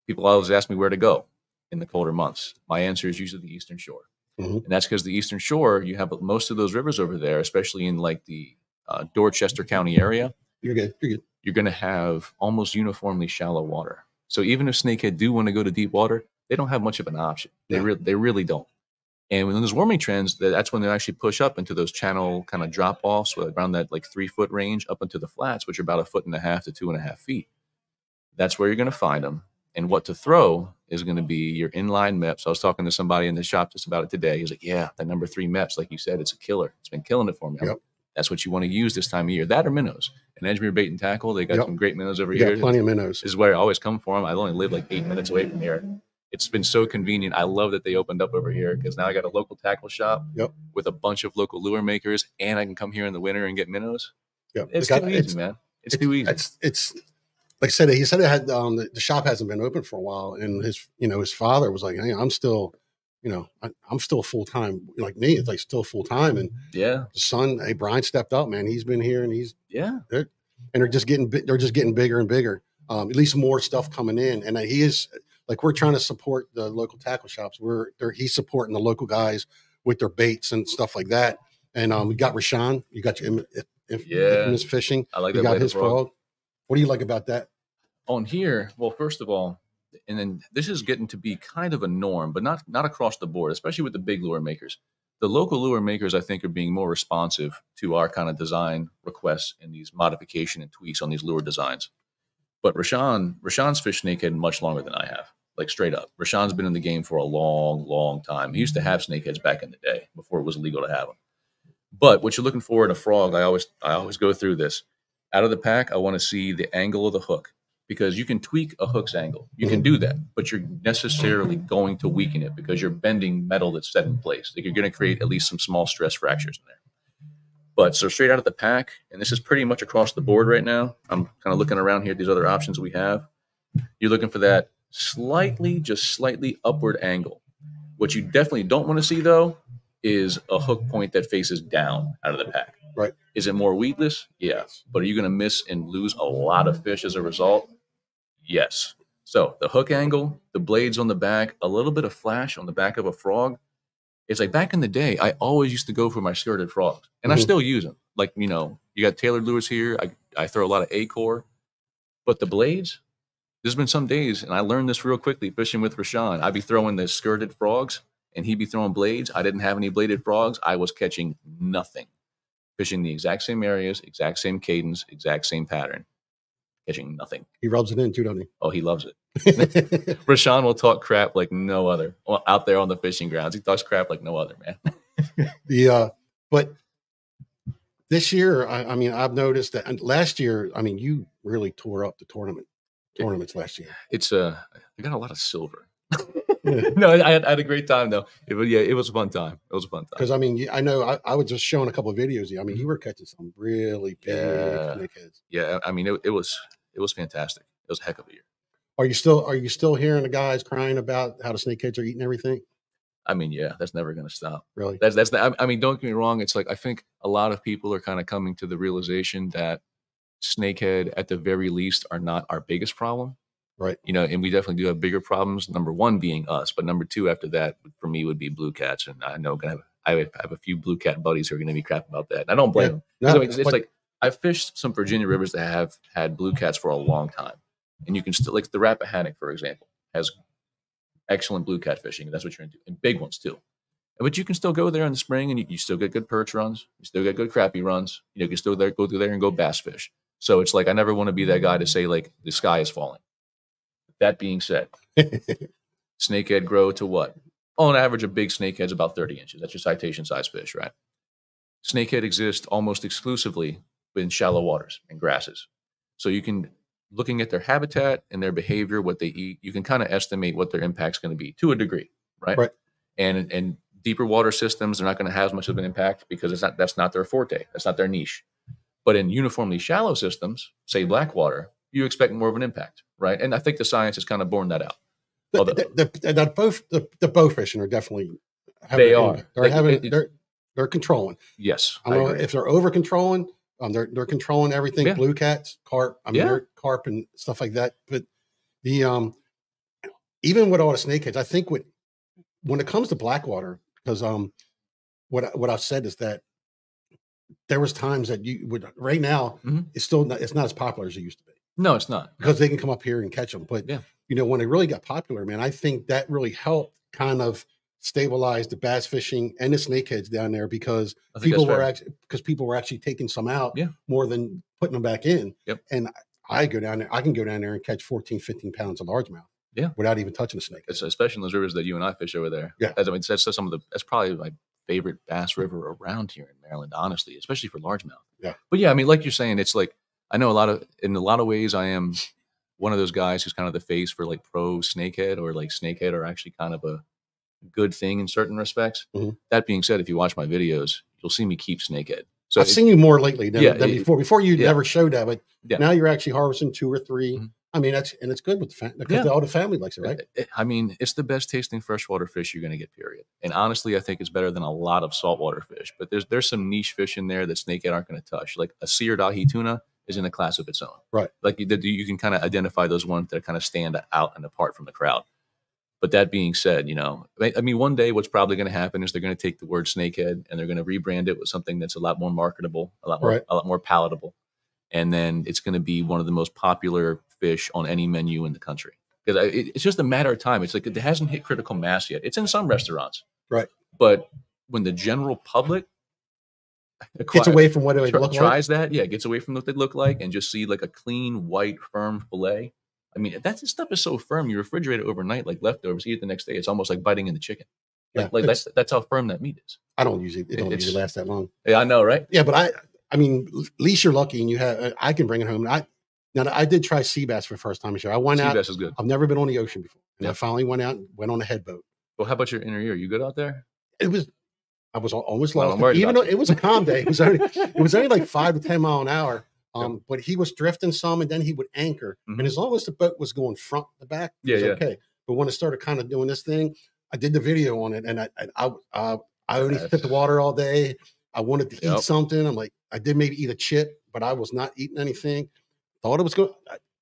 people always ask me where to go in the colder months. My answer is usually the Eastern Shore. Mm-hmm. And that's because the Eastern Shore, you have most of those rivers over there, especially in like the Uh, Dorchester County area, you're good. You're good. You're going to have almost uniformly shallow water. So even if snakehead do want to go to deep water, they don't have much of an option. They yeah. really, they really don't. And when there's warming trends, that's when they actually push up into those channel kind of drop offs around that like three foot range up into the flats, which are about a foot and a half to two and a half feet. That's where you're going to find them. And what to throw is going to be your inline meps. I was talking to somebody in the shop just about it today. He's like, "Yeah, that number three meps, like you said, it's a killer. It's been killing it for me." Yep. That's what you want to use this time of year. That or minnows. And Edgemere Bait and Tackle, they got yep. some great minnows over yeah, here. Plenty of minnows. This is where I always come for them. I only live like eight minutes away from here. It's been so convenient. I love that they opened up over here, because now I got a local tackle shop yep. with a bunch of local lure makers, and I can come here in the winter and get minnows. Yep. It's got, too easy, it's, man. It's, it's too easy. It's, it's like I said, he said it had um, the, the shop hasn't been open for a while, and his you know his father was like, "Hey, I'm still." You know, I, I'm still full time, like me. It's like still full time, and yeah, the son, hey, Brian stepped up, man. He's been here, and he's yeah, they're, and they're just getting, they're just getting bigger and bigger. Um, at least more stuff coming in, and he is like we're trying to support the local tackle shops. We're they're, he's supporting the local guys with their baits and stuff like that. And um, we got Rashawn. You got your if, if, yeah, Miss Fishing. I like you that got his frog. What do you like about that? On here, well, first of all. And then this is getting to be kind of a norm, but not not across the board, especially with the big lure makers. The local lure makers, I think, are being more responsive to our kind of design requests and these modification and tweaks on these lure designs. But Rashawn, Rashawn's fished snakehead much longer than I have, like straight up. Rashawn's been in the game for a long, long time. He used to have snakeheads back in the day before it was legal to have them. But what you're looking for in a frog, I always I always go through this. Out of the pack, I want to see the angle of the hook. Because you can tweak a hook's angle. You can do that, but you're necessarily going to weaken it because you're bending metal that's set in place. Like you're going to create at least some small stress fractures in there. But so straight out of the pack, and this is pretty much across the board right now. I'm kind of looking around here at these other options we have. You're looking for that slightly, just slightly upward angle. What you definitely don't want to see, though, is a hook point that faces down out of the pack. Right. Is it more weedless? Yeah. But are you going to miss and lose a lot of fish as a result? Yes. So the hook angle, the blades on the back, a little bit of flash on the back of a frog. It's like back in the day, I always used to go for my skirted frogs, and mm-hmm. I still use them. Like, you know, you got tailored lures here. I, I throw a lot of A-core, but the blades, there's been some days, and I learned this real quickly fishing with Rashawn. I'd be throwing the skirted frogs, and he'd be throwing blades. I didn't have any bladed frogs. I was catching nothing. Fishing the exact same areas, exact same cadence, exact same pattern. Catching nothing. He rubs it in too, doesn't he? Oh, he loves it. Rashawn will talk crap like no other out there on the fishing grounds. He talks crap like no other, man. Yeah, uh, but this year, I, I mean, I've noticed that. And last year, I mean, you really tore up the tournament tournaments last year. It's uh, I got a lot of silver. No, I had, I had a great time though. It was, yeah, it was a fun time. It was a fun time. Because I mean, I know I, I was just showing a couple of videos. I mean, you were catching some really big yeah. snakeheads. Yeah, I mean, it, it was it was fantastic. It was a heck of a year. Are you still Are you still hearing the guys crying about how the snakeheads are eating everything? I mean, yeah, that's never going to stop. Really? That's that's. The, I, I mean, don't get me wrong. It's like I think a lot of people are kind of coming to the realization that snakehead, at the very least, are not our biggest problem. Right. You know, and we definitely do have bigger problems. Number one being us, but number two after that for me would be blue cats. And I know I'm gonna have, I have a few blue cat buddies who are going to be crapping about that. And I don't blame yeah. them. No, it's it's like I've fished some Virginia rivers that have had blue cats for a long time. And you can still, like the Rappahannock, for example, has excellent blue cat fishing. And that's what you're into, and big ones too. But you can still go there in the spring and you, you still get good perch runs. You still get good crappie runs. You know, you can still there, go through there and go bass fish. So it's like I never want to be that guy to say, like, the sky is falling. That being said, snakehead grow to what? On average, a big snakehead's about thirty inches. That's your citation size fish, right? Snakehead exist almost exclusively in shallow waters and grasses. So you can, looking at their habitat and their behavior, what they eat, you can kind of estimate what their impact's going to be to a degree, right? Right. And and deeper water systems, they're not going to have as much of an impact because it's not that's not their forte. That's not their niche. But in uniformly shallow systems, say blackwater, you expect more of an impact, right? And I think the science has kind of borne that out. The, the, the, the, bow, the, the bow fishing are definitely having, they are they're like, having it, it, they're they're controlling. Yes, I don't know if they're over controlling. Um, they're they're controlling everything. Yeah. Blue cats, carp. I mean, yeah. carp and stuff like that. But the um, even with all the snakeheads, I think with when it comes to blackwater, because um, what what I've said is that there was times that you would right now mm-hmm. it's still not, it's not as popular as it used to be. No, it's not because they can come up here and catch them. But yeah. you know, when it really got popular, man, I think that really helped kind of stabilize the bass fishing and the snakeheads down there because people were actually because people were actually taking some out yeah. more than putting them back in. Yep. And I go down there, I can go down there and catch fourteen, fifteen pounds of largemouth. Yeah. Without even touching a snake. It's especially in those rivers that you and I fish over there. Yeah. That's, I mean, that's some of the that's probably my favorite bass river around here in Maryland, honestly, especially for largemouth. Yeah. But yeah, I mean, like you're saying, it's like I know a lot of in a lot of ways I am one of those guys who's kind of the face for like pro snakehead or like snakehead are actually kind of a good thing in certain respects. Mm-hmm. That being said, if you watch my videos, you'll see me keep snakehead. So I've it, seen you more lately than, yeah, than it, before. Before you yeah. never showed that, but yeah. now you're actually harvesting two or three. Mm-hmm. I mean, that's, and it's good with the family because yeah. the, all the family likes it, right? I mean, it's the best tasting freshwater fish you're going to get, period. And honestly, I think it's better than a lot of saltwater fish, but there's, there's some niche fish in there that snakehead aren't going to touch. Like a seared ahi tuna is in a class of its own, right? Like you, you can kind of identify those ones that kind of stand out and apart from the crowd. But that being said, you know, I mean, one day what's probably going to happen is they're going to take the word snakehead and they're going to rebrand it with something that's a lot more marketable, a lot more, right. a lot more palatable, and then it's going to be one of the most popular fish on any menu in the country because it, it's just a matter of time. It's like it hasn't hit critical mass yet. It's in some restaurants, right? But when the general public Acquire, gets away from what it tries, tries like. that yeah gets away from what they look like and just see like a clean white firm fillet. I mean, that stuff is so firm. You refrigerate it overnight like leftovers, eat it the next day, it's almost like biting in the chicken. Like, yeah, like that's that's how firm that meat is. I don't usually it don't it's, usually last that long. Yeah, I know, right? Yeah, but I I mean, at least you're lucky and you have I can bring it home. I now I did try sea bass for the first time this year. I went sea out bass is good. I've never been on the ocean before. And yeah. I finally went out and went on a head boat. Well, how about your inner ear? You good out there? It was I was always lost. Well, even though you. It was a calm day, it was only it was only like five to ten mile an hour. Um, yep. But he was drifting some, and then he would anchor. Mm-hmm. And as long as the boat was going front to back, it yeah, was yeah. okay. But when it started kind of doing this thing, I did the video on it, and I I I, I only yes. hit the water all day. I wanted to yep. eat something. I'm like, I did maybe eat a chip, but I was not eating anything. Thought it was good.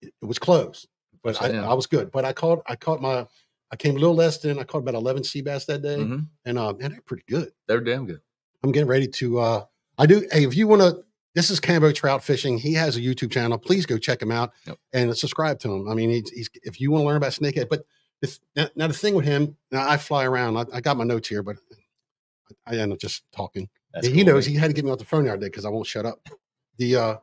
It was close, but so, I, yeah. I was good. But I caught I caught my. I came a little less than I caught about eleven sea bass that day, mm-hmm. and uh, man, they're pretty good. They're damn good. I'm getting ready to. Uh, I do. Hey, if you want to, this is Cambo Trout Fishing. He has a YouTube channel. Please go check him out yep. and subscribe to him. I mean, he's, he's if you want to learn about snakehead, but this, now, now the thing with him, now I fly around. I, I got my notes here, but I end up just talking. That's he cool, knows man. He had to get me off the phone the other day because I won't shut up. The uh,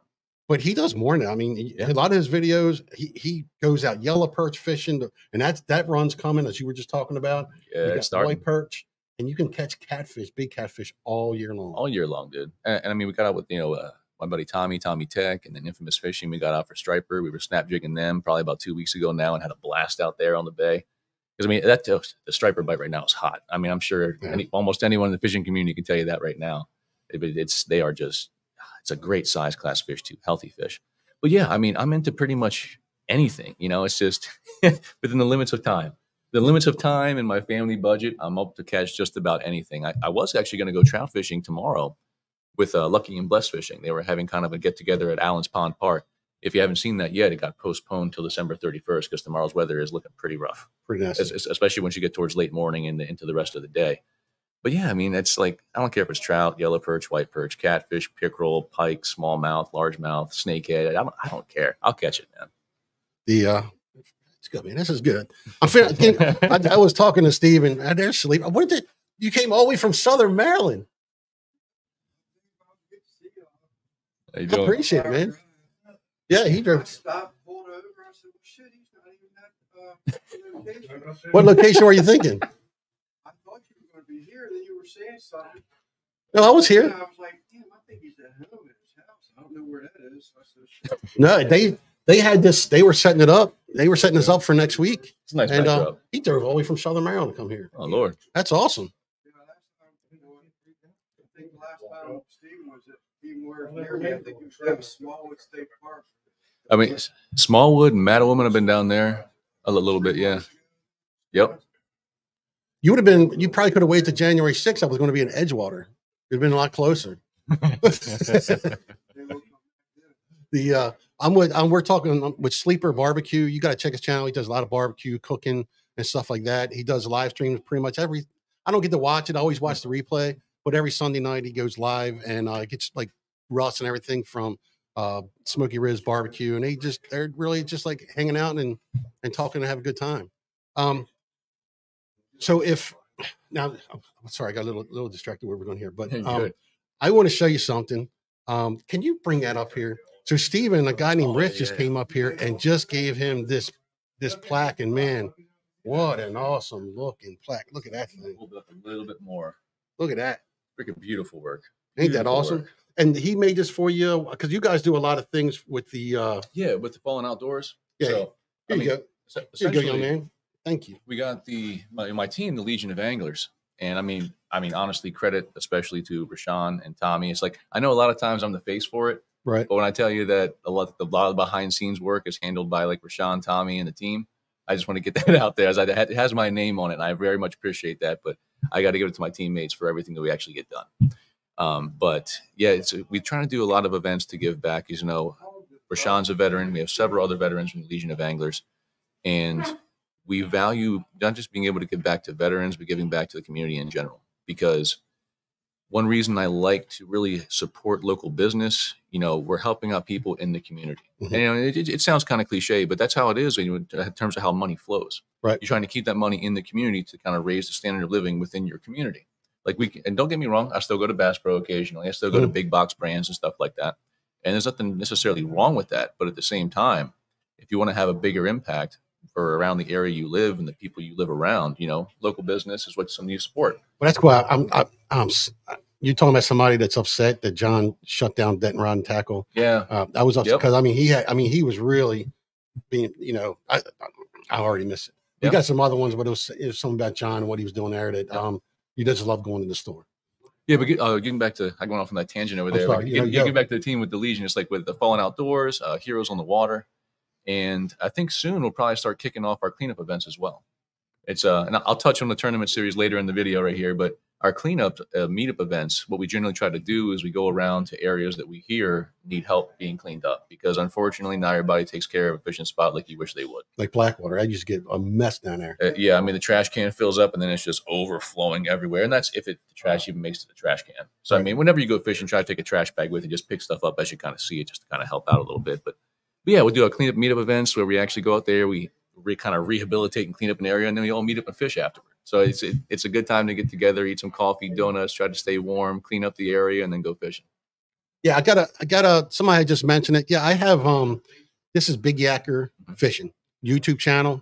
but he does more now. I mean, yeah. a lot of his videos, he he goes out yellow perch fishing, to, and that's that run's coming as you were just talking about. Yeah, you got starting. White perch, and you can catch catfish, big catfish all year long. All year long, dude. And, and I mean, we got out with you know uh, my buddy Tommy, Tommy Tech, and then Infamous Fishing. We got out for striper. We were snap jigging them probably about two weeks ago now, and had a blast out there on the bay. Because I mean, that uh, the striper bite right now is hot. I mean, I'm sure yeah. any, almost anyone in the fishing community can tell you that right now. It, it's they are just. It's a great size class fish too, healthy fish. But yeah, I mean, I'm into pretty much anything, you know, it's just within the limits of time, the limits of time and my family budget, I'm up to catch just about anything. I, I was actually going to go trout fishing tomorrow with uh, Lucky and Blessed Fishing. They were having kind of a get-together at Allen's Pond Park. If you haven't seen that yet, it got postponed till December thirty-first because tomorrow's weather is looking pretty rough. Pretty nasty. It's, especially once you get towards late morning and into the rest of the day. But yeah, I mean, it's like, I don't care if it's trout, yellow perch, white perch, catfish, pickerel, pike, smallmouth, largemouth, snakehead. I don't, I don't care. I'll catch it, man. The, uh, it's good, man. This is good. I'm fair, again, I, I was talking to Steve and uh, there's Sleep. What did you came all the way from Southern Maryland? How you doing? I appreciate it, man. Yeah, he drove. I stopped, pulled over. I said, well, shit, he's not even that uh, location. What location were you thinking? I thought you were going to be here, then you were saying something. No, I was here. And I was like, damn, I think he's at home at his house. I don't know where that is. So I said, shit. No, they they had this. They were setting it up. They were setting this up for next week. It's a nice and uh, he drove all the way from Southern Maryland to come here. Oh, Lord. That's awesome. Yeah, that's what I'm doing. I think the last time Steve was at. I mean, Smallwood and Mattawoman have been down there a little bit, yeah. Yep. You would have been, you probably could have waited to January sixth. I was going to be in Edgewater. It would have been a lot closer. the uh, I'm with, I'm, we're talking with Sleeper Barbecue. You got to check his channel. He does a lot of barbecue cooking and stuff like that. He does live streams pretty much every, I don't get to watch it. I always watch the replay. But every Sunday night he goes live and uh, gets like Russ and everything from uh, Smoky Riz Barbecue, and they just they're really just like hanging out and and talking and have a good time. Um, so if now, I'm sorry, I got a little little distracted where we're going here, but um, I want to show you something. Um, can you bring that up here? So Steven, a guy named Rich, oh, yeah, just came up here and just gave him this this plaque, and man, what an awesome looking plaque! Look at that thing. We'll build up a little bit more. Look at that. Freaking beautiful work. Ain't beautiful that awesome? Work. And he made this for you because you guys do a lot of things with the uh yeah, with the Fallen Outdoors. Yeah. So, here, I you mean, so here you go, young man. Thank you. We got the my, my team, the Legion of Anglers. And I mean, I mean, honestly, credit especially to Rashawn and Tommy. It's like I know a lot of times I'm the face for it. Right. But when I tell you that a lot the lot of behind scenes work is handled by like Rashawn, Tommy, and the team, I just want to get that out there. As I it has my name on it, and I very much appreciate that. But I got to give it to my teammates for everything that we actually get done. Um, but yeah, it's, we try to do a lot of events to give back. You know, Rashawn's a veteran. We have several other veterans from the Legion of Anglers, and we value not just being able to give back to veterans, but giving back to the community in general. Because one reason I like to really support local business, you know, we're helping out people in the community. Mm-hmm. And you know, it, it sounds kind of cliche, but that's how it is in terms of how money flows. Right. You're trying to keep that money in the community to kind of raise the standard of living within your community. Like we, and don't get me wrong, I still go to Bass Pro occasionally. I still go mm-hmm. to big box brands and stuff like that. And there's nothing necessarily wrong with that. But at the same time, if you want to have a bigger impact for around the area you live and the people you live around, you know, local business is what some of you support. Well, that's why I'm, I'm, I'm, you're talking about somebody that's upset that John shut down Denton Rod and Tackle. Yeah. Uh, I was upset because yep. I mean, he had, I mean, he was really being, you know, I, I already miss it. We yep. got some other ones, but it was, it was something about John and what he was doing there that, yep. um, you just love going to the store. Yeah, but uh, getting back to, I going off on that tangent over there. Sorry, like, you know, getting back to the team with the Legion, it's like with the Fallen Outdoors, uh, Heroes on the Water. And I think soon we'll probably start kicking off our cleanup events as well. It's uh, and I'll touch on the tournament series later in the video right here. But our cleanup uh, meetup events, what we generally try to do is we go around to areas that we hear need help being cleaned up because unfortunately not everybody takes care of a fishing spot like you wish they would. Like Blackwater, I used to get a mess down there. Uh, yeah, I mean the trash can fills up and then it's just overflowing everywhere, and that's if it, the trash even makes it to the trash can. So right. I mean, whenever you go fishing, try to take a trash bag with you, just pick stuff up as you kind of see it, just to kind of help out a little bit, but. But yeah, we'll do our cleanup meetup events where we actually go out there, we re kind of rehabilitate and clean up an area, and then we all meet up and fish afterward. So it's it, it's a good time to get together, eat some coffee, donuts, try to stay warm, clean up the area, and then go fishing. Yeah, I gotta, I gotta. Somebody just mentioned it. Yeah, I have. Um, this is Big Yacker Fishing YouTube channel.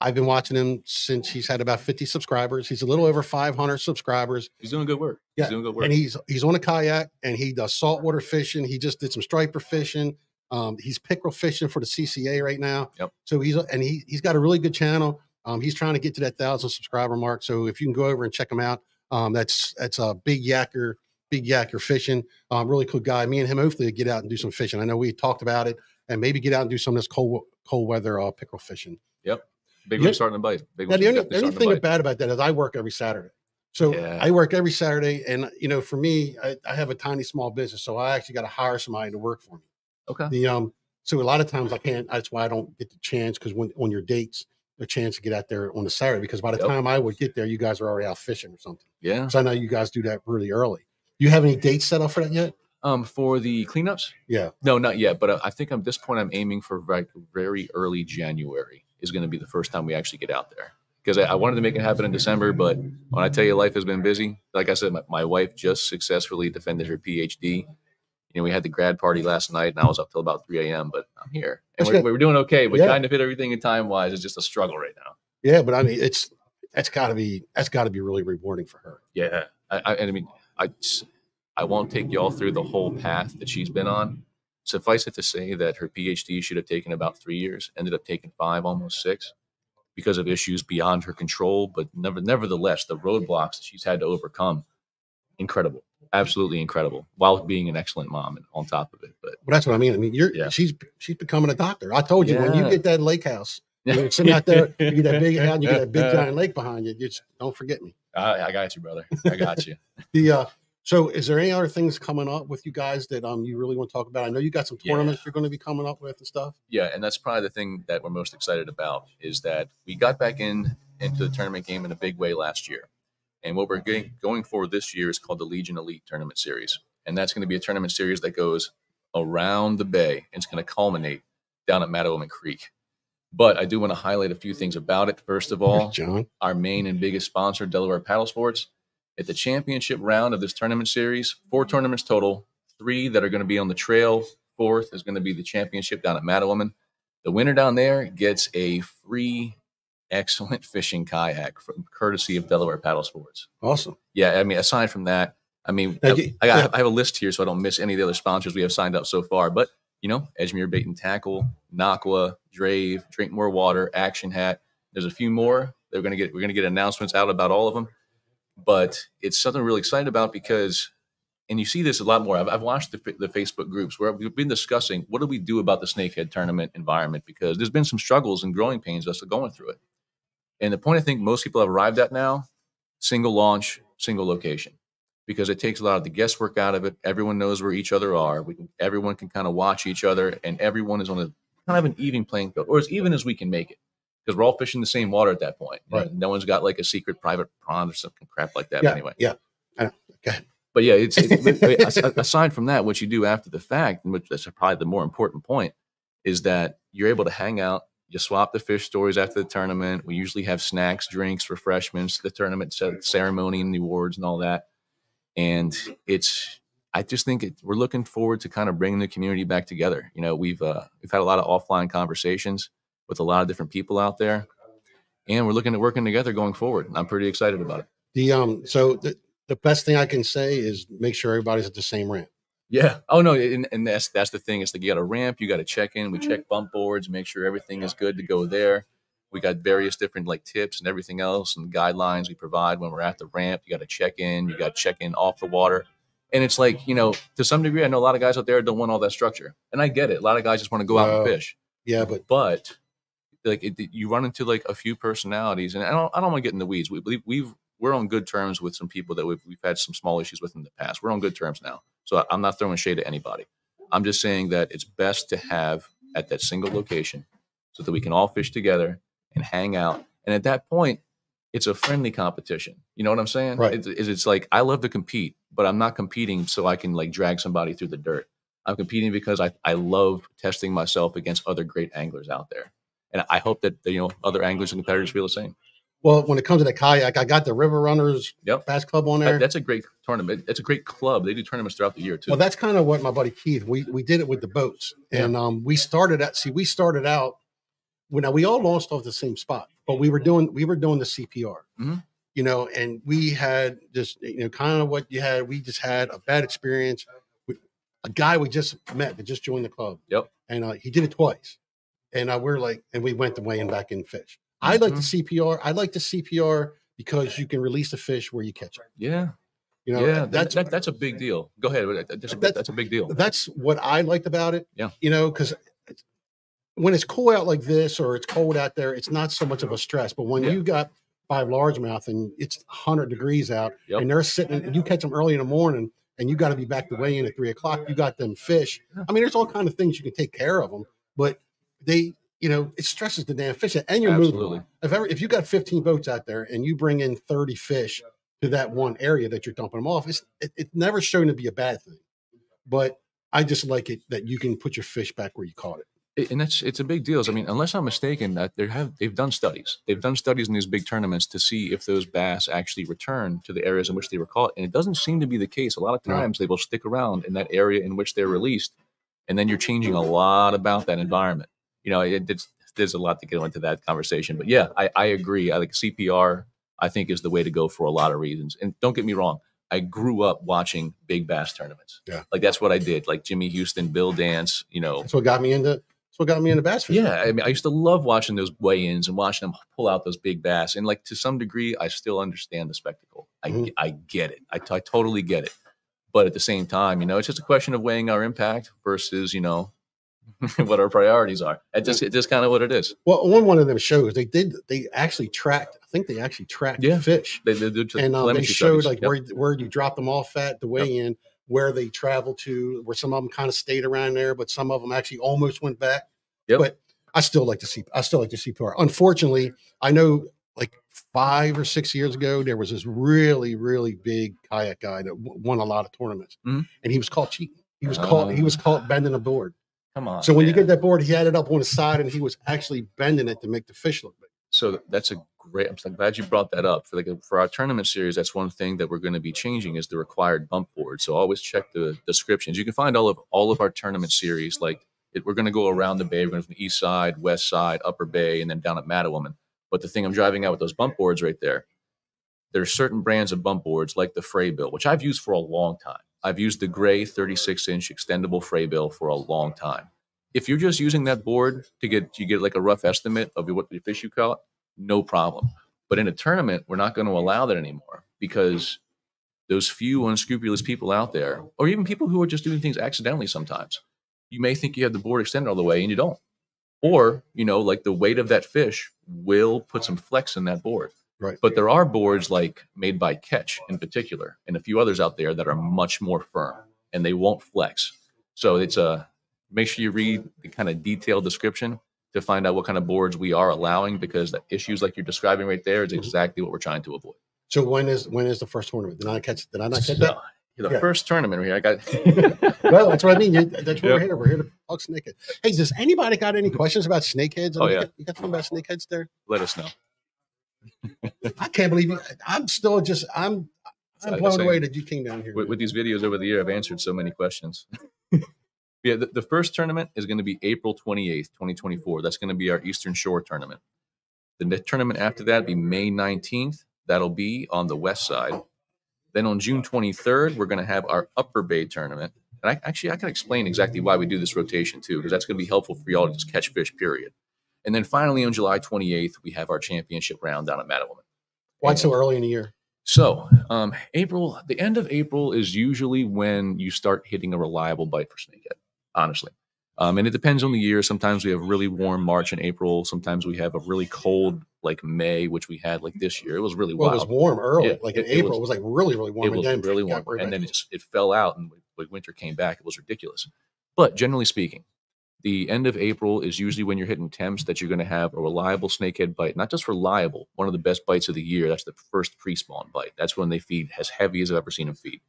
I've been watching him since he's had about fifty subscribers. He's a little over five hundred subscribers. He's doing good work. Yeah, he's doing good work. And he's he's on a kayak and he does saltwater fishing. He just did some striper fishing. Um, he's pickerel fishing for the C C A right now. Yep. So he's, and he, he's got a really good channel. Um, he's trying to get to that thousand subscriber mark. So if you can go over and check him out, um, that's, that's a Big Yacker, Big Yacker Fishing. Um, really cool guy. Me and him hopefully get out and do some fishing. I know we talked about it and maybe get out and do some of this cold, cold weather, uh, pickerel fishing. Yep. Big one's starting to bite. Big now, the only, the only thing bad about that is I work every Saturday. So yeah. I work every Saturday, and you know, for me, I, I have a tiny small business, so I actually got to hire somebody to work for me. Okay. The um, so a lot of times I can't. That's why I don't get the chance, because when on your dates, the chance to get out there on a Saturday, because by the yep. time I would get there, you guys are already out fishing or something. Yeah. So I know you guys do that really early. Do you have any dates set up for that yet? Um, for the cleanups? Yeah. No, not yet. But uh, I think at this point, I'm aiming for like very early January is going to be the first time we actually get out there. Because I, I wanted to make it happen in December, but when I tell you life has been busy, like I said, my, my wife just successfully defended her P H D. You know, we had the grad party last night, and I was up till about three A M, but I'm here. And we're, we're doing okay, but yeah. trying to fit everything in time-wise is just a struggle right now. Yeah, but I mean, it's that's got to be that's got to be really rewarding for her. Yeah, I, I, and I mean, I I won't take y'all through the whole path that she's been on. Suffice it to say that her P H D should have taken about three years, ended up taking five, almost six. Because of issues beyond her control, but never, nevertheless, the roadblocks that she's had to overcome, incredible, absolutely incredible, while being an excellent mom and on top of it. But well, that's what I mean. I mean, you're yeah. she's she's becoming a doctor. I told you yeah. when you get that lake house, you're sitting out there, you get that big house, you get that big giant lake behind you. You just don't forget me. I, I got you, brother. I got you. the uh, so, is there any other things coming up with you guys that um you really want to talk about? I know you got some tournaments yeah. you're going to be coming up with and stuff. Yeah, and that's probably the thing that we're most excited about is that we got back in into the tournament game in a big way last year. And what we're getting, going for this year is called the Legion Elite Tournament Series. And that's going to be a tournament series that goes around the bay. It's going to culminate down at Mattawoman Creek. But I do want to highlight a few things about it. First of all, John. Our main and biggest sponsor, Delaware Paddle Sports. At the championship round of this tournament series, four tournaments total, three that are going to be on the trail. Fourth is going to be the championship down at Mattawoman. The winner down there gets a free, excellent fishing kayak from courtesy of Delaware Paddle Sports. Awesome. Yeah, I mean, aside from that, I mean, I, I, I, yeah. I have a list here so I don't miss any of the other sponsors we have signed up so far. But, you know, Edgemere Bait and Tackle, Naqua, Drave, Drink More Water, Action Hat. There's a few more. They're going to get, we're going to get announcements out about all of them. But it's something we're really excited about because, and you see this a lot more. I've, I've watched the, the Facebook groups where we've been discussing what do we do about the snakehead tournament environment, because there's been some struggles and growing pains us going through it. And the point I think most people have arrived at now, single launch, single location, because it takes a lot of the guesswork out of it. Everyone knows where each other are. We can, everyone can kind of watch each other, and everyone is on a kind of an even playing field, or as even as we can make it. Because we're all fishing the same water at that point. Right. No one's got like a secret private pond or something crap like that. Yeah, but anyway. Yeah. I don't, okay. But yeah, it's, it's aside from that, what you do after the fact, and which that's probably the more important point, is that you're able to hang out. You swap the fish stories after the tournament. We usually have snacks, drinks, refreshments, the tournament ceremony and the awards and all that. And it's, I just think it, we're looking forward to kind of bringing the community back together. You know, we've, uh, we've had a lot of offline conversations with a lot of different people out there, and we're looking at working together going forward. And I'm pretty excited about it. The um, so the, the best thing I can say is make sure everybody's at the same ramp. Yeah. Oh no, and, and that's that's the thing. It's like you got a ramp, you got to check in. We check bump boards, make sure everything is good to go there. We got various different like tips and everything else and guidelines we provide when we're at the ramp. You got to check in. You got to check in off the water. And it's like, you know, to some degree, I know a lot of guys out there don't want all that structure, and I get it. A lot of guys just want to go out uh, and fish. Yeah, but but. Like it, you run into like a few personalities, and I don't, I don't want to get in the weeds. We believe we've, we're on good terms with some people that we've, we've had some small issues with in the past. We're on good terms now. So I'm not throwing shade at anybody. I'm just saying that it's best to have at that single location so that we can all fish together and hang out. And at that point, it's a friendly competition. You know what I'm saying? Right. It's, it's like, I love to compete, but I'm not competing so I can like drag somebody through the dirt. I'm competing because I, I love testing myself against other great anglers out there. And I hope that, you know, other anglers and competitors feel the same. Well, when it comes to the kayak, I got the River Runners yep. Bass Club on there. That's a great tournament. That's a great club. They do tournaments throughout the year, too. Well, that's kind of what my buddy Keith, we, we did it with the boats. Yeah. And um, we started out, see, we started out, well, now we all launched off the same spot, but we were doing, we were doing the C P R, mm-hmm. you know, and we had just, you know, kind of what you had. We just had a bad experience with a guy we just met that just joined the club. Yep. And uh, he did it twice. And uh, we're like, and we went the way and back in fish. I like mm-hmm. the C P R. I like the C P R because you can release the fish where you catch it. Yeah. You know, yeah, that's, that, that's a big deal. Go ahead. That's a, that's, that's a big deal. That's what I liked about it. Yeah. You know, because when it's cool out like this or it's cold out there, it's not so much of a stress. But when yeah. you got five largemouth and it's one hundred degrees out, yep. and they're sitting, and you catch them early in the morning, and you got to be back to weigh in at three o'clock. You got them fish. I mean, there's all kinds of things you can take care of them, but they, you know, it stresses the damn fish out, and you're Absolutely. moving. If ever, if you got fifteen boats out there and you bring in thirty fish to that one area that you're dumping them off, it's it, it's never shown to be a bad thing. But I just like it that you can put your fish back where you caught it. And that's, it's a big deal. I mean, unless I'm mistaken, that they have, they've done studies. They've done studies in these big tournaments to see if those bass actually return to the areas in which they were caught. And it doesn't seem to be the case. A lot of times they will stick around in that area in which they're released. And then you're changing a lot about that environment. You know, it, it's, there's a lot to go into that conversation. But yeah, I, I agree. I like C P R, I think, is the way to go for a lot of reasons. And don't get me wrong. I grew up watching big bass tournaments. Yeah. Like that's what I did. Like Jimmy Houston, Bill Dance, you know. That's what got me into That's what got me into bass fishing. Yeah, I mean, I used to love watching those weigh-ins and watching them pull out those big bass. And like to some degree, I still understand the spectacle. I, mm-hmm. I get it. I, I totally get it. But at the same time, you know, it's just a question of weighing our impact versus, you know, what our priorities are. It just, it's just kind of what it is. Well, on one of them shows, they did, they actually tracked, I think they actually tracked yeah. fish. They, they did, and um, they showed studies. like yep. where, where you drop them off at, the weigh-in. Yep. Where they traveled to, where some of them kind of stayed around there, but some of them actually almost went back. Yep. But I still like to see, I still like to see C P R. Unfortunately, I know like five or six years ago, there was this really, really big kayak guy that w won a lot of tournaments, mm-hmm. and he was caught cheating. He was oh. caught, he was caught bending a board. Come on. So when man. you get that board, he had it up on his side and he was actually bending it to make the fish look big. So that's a great, I'm glad you brought that up. For like a, for our tournament series, that's one thing that we're going to be changing is the required bump board. So always check the descriptions. You can find all of all of our tournament series. Like it, we're going to go around the bay. We're going from the east side, west side, upper bay, and then down at Mattawoman. But the thing I'm driving at with those bump boards right there, there are certain brands of bump boards like the Fray Bill, which I've used for a long time. I've used the gray thirty-six inch extendable Fray Bill for a long time. If you're just using that board to get, you get like a rough estimate of what the fish you caught, no problem. But in a tournament, we're not going to allow that anymore because those few unscrupulous people out there, or even people who are just doing things accidentally sometimes, you may think you have the board extended all the way and you don't. Or, you know, like the weight of that fish will put some flex in that board. Right. But there are boards like made by Catch in particular and a few others out there that are much more firm and they won't flex. So it's a, make sure you read the kind of detailed description to find out what kind of boards we are allowing, because the issues like you're describing right there is exactly what we're trying to avoid. So when is when is the first tournament? Did I catch? Did I not catch that? No, the yeah. first tournament here. I got. Well, that's what I mean. That's what yep. we're here. We're here to talk snakehead. Hey, does anybody got any questions about snakeheads? Oh, you yeah. Got, you got something about snakeheads there? Let us know. I can't believe you. I'm still just. I'm. I'm blown away that you came down here with, with these videos over the year. I've answered so many questions. Yeah, the, the first tournament is going to be April twenty-eighth, twenty twenty-four. That's going to be our Eastern Shore tournament. The next tournament after that will be May nineteenth. That'll be on the west side. Then on June twenty-third, we're going to have our Upper Bay tournament. And I, actually, I can explain exactly why we do this rotation, too, because that's going to be helpful for y'all to just catch fish, period. And then finally, on July twenty-eighth, we have our championship round down at Mattawoman. Why so early in the year? So um, April, the end of April is usually when you start hitting a reliable bite for snakehead. Honestly. Um, and it depends on the year. Sometimes we have really warm March and April. Sometimes we have a really cold, like May, which we had like this year. It was really well, wild. It was warm early. Yeah, like in it, April, it was, it was like really, really warm. It was and really warm. And then it, just, it fell out and like winter came back. It was ridiculous. But generally speaking, the end of April is usually when you're hitting temps that you're going to have a reliable snakehead bite. Not just reliable, one of the best bites of the year. That's the first pre-spawn bite. That's when they feed as heavy as I've ever seen them feed.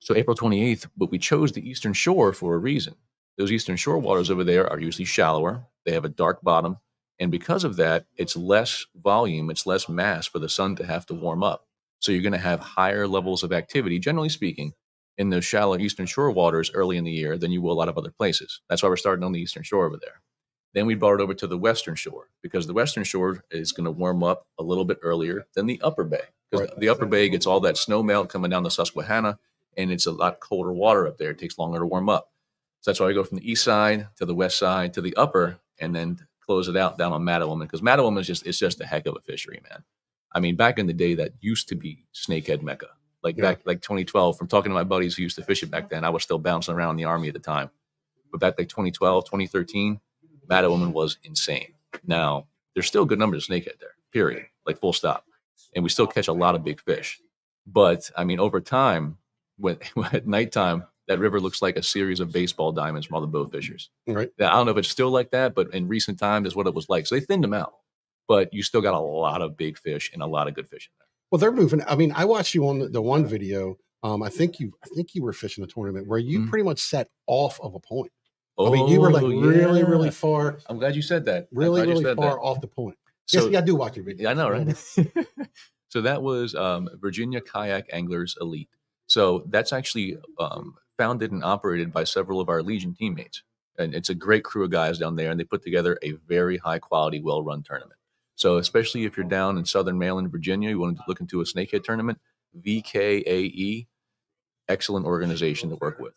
So April twenty-eighth, but we chose the Eastern Shore for a reason. Those Eastern Shore waters over there are usually shallower. They have a dark bottom. And because of that, it's less volume. It's less mass for the sun to have to warm up. So you're going to have higher levels of activity, generally speaking, in those shallow Eastern Shore waters early in the year than you will a lot of other places. That's why we're starting on the Eastern Shore over there. Then we brought it over to the Western Shore because the Western Shore is going to warm up a little bit earlier than the Upper Bay. Because right. the Upper Bay gets all that snow melt coming down the Susquehanna. And it's a lot colder water up there. It takes longer to warm up. So that's why I go from the east side to the west side to the upper and then close it out down on Mattawoman. Because Mattawoman is just, it's just a heck of a fishery, man. I mean, back in the day, that used to be snakehead mecca. Like yeah. back like twenty twelve, from talking to my buddies who used to fish it back then, I was still bouncing around in the Army at the time. But back like twenty twelve, twenty thirteen, Mattawoman was insane. Now, there's still good numbers of snakehead there, period. like full stop. And we still catch a lot of big fish. But I mean, over time, when, when at nighttime, that river looks like a series of baseball diamonds from all the bow fishers. Right. Now, I don't know if it's still like that, but in recent times is what it was like. So they thinned them out, but you still got a lot of big fish and a lot of good fish in there. Well, they're moving. I mean, I watched you on the, the one video. Um, I think you, I think you were fishing a tournament where you mm-hmm. pretty much sat off of a point. Oh, I mean, you were like really, yeah. really far. I'm glad you said that. Really, really far that. off the point. So, yes, I do watch your video. I know, right? So that was um, Virginia Kayak Anglers Elite. So that's actually um, founded and operated by several of our Legion teammates. And it's a great crew of guys down there, and they put together a very high-quality, well-run tournament. So especially if you're down in southern Maryland, Virginia, you want to look into a snakehead tournament, V K A E, excellent organization to work with.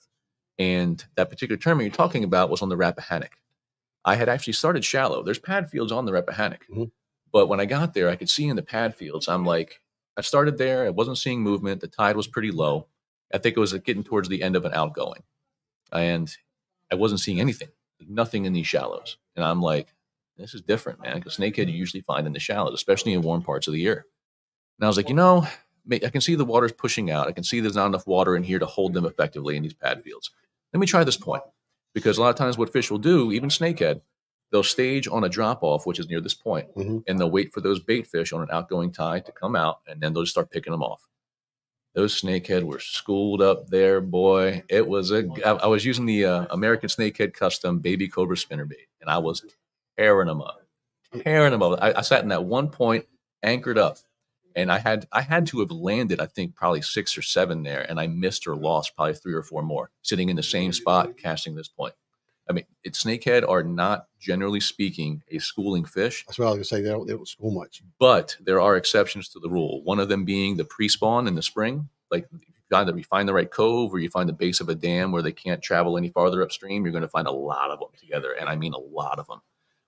And that particular tournament you're talking about was on the Rappahannock. I had actually started shallow. There's pad fields on the Rappahannock. Mm-hmm. But when I got there, I could see in the pad fields, I'm like, I started there. I wasn't seeing movement. The tide was pretty low. I think it was getting towards the end of an outgoing. And I wasn't seeing anything, nothing in these shallows. And I'm like, this is different, man, because snakehead you usually find in the shallows, especially in warm parts of the year. And I was like, you know, I can see the water's pushing out. I can see there's not enough water in here to hold them effectively in these pad fields. Let me try this point. Because a lot of times what fish will do, even snakehead, they'll stage on a drop-off, which is near this point, mm-hmm. and they'll wait for those bait fish on an outgoing tide to come out, and then they'll just start picking them off. Those snakehead were schooled up there, boy. It was a – I was using the uh, American Snakehead Custom Baby Cobra Spinnerbait, and I was tearing them up, tearing them up. I, I sat in that one point, anchored up, and I had I had to have landed, I think, probably six or seven there, and I missed or lost probably three or four more, sitting in the same spot, casting this point. I mean, it's snakehead are not, generally speaking, a schooling fish. That's what I was going to say. They don't, they don't school much. But there are exceptions to the rule, one of them being the pre-spawn in the spring. Like, if you find the right cove or you find the base of a dam where they can't travel any farther upstream, you're going to find a lot of them together, and I mean a lot of them.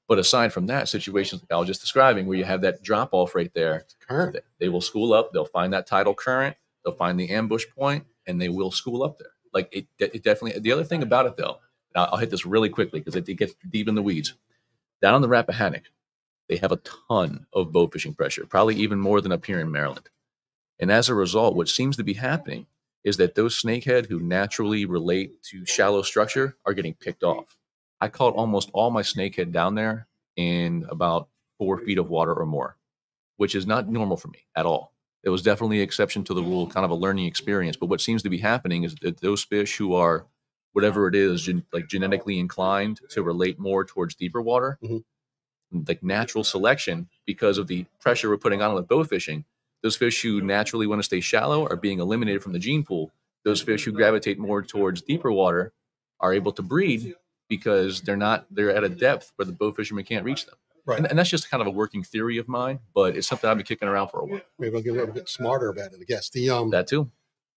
But aside from that, situations like I was just describing where you have that drop-off right there, current. They, they will school up. They'll find that tidal current. They'll find the ambush point, and they will school up there. Like, it, it definitely – the other thing about it, though, I'll hit this really quickly because it gets deep in the weeds. Down on the Rappahannock, they have a ton of bow fishing pressure, probably even more than up here in Maryland. And as a result, what seems to be happening is that those snakehead who naturally relate to shallow structure are getting picked off. I caught almost all my snakehead down there in about four feet of water or more, which is not normal for me at all. It was definitely an exception to the rule, kind of a learning experience. But what seems to be happening is that those fish who are whatever it is, gen like genetically inclined to relate more towards deeper water, mm-hmm. like natural selection, because of the pressure we're putting on with bow fishing, those fish who naturally want to stay shallow are being eliminated from the gene pool. Those fish who gravitate more towards deeper water are able to breed because they're not, they're at a depth where the bow fishermen can't reach them. Right. And, and that's just kind of a working theory of mine, but it's something I've been kicking around for a while. Maybe I'll get a little bit smarter about it, I guess. The, um, that too.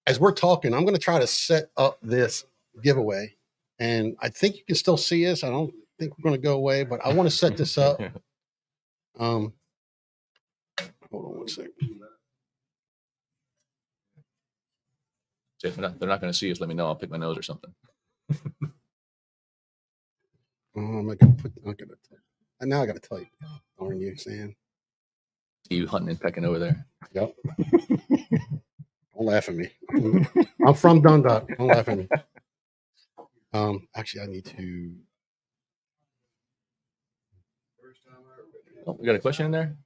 As we're talking, I'm going to try to set up this giveaway, and I think you can still see us. I don't think we're going to go away, but I want to set this up. Um hold on one second. If they're not, not going to see us, let me know. I'll pick my nose or something. Oh, I'm gonna put I'm gonna and now I gotta type. Darn you, Sam. See you hunting and pecking over there. Yep. Don't laugh at me. I'm from Dundalk. Don't laugh at me. Um, actually, I need to. Oh, we got a question in there.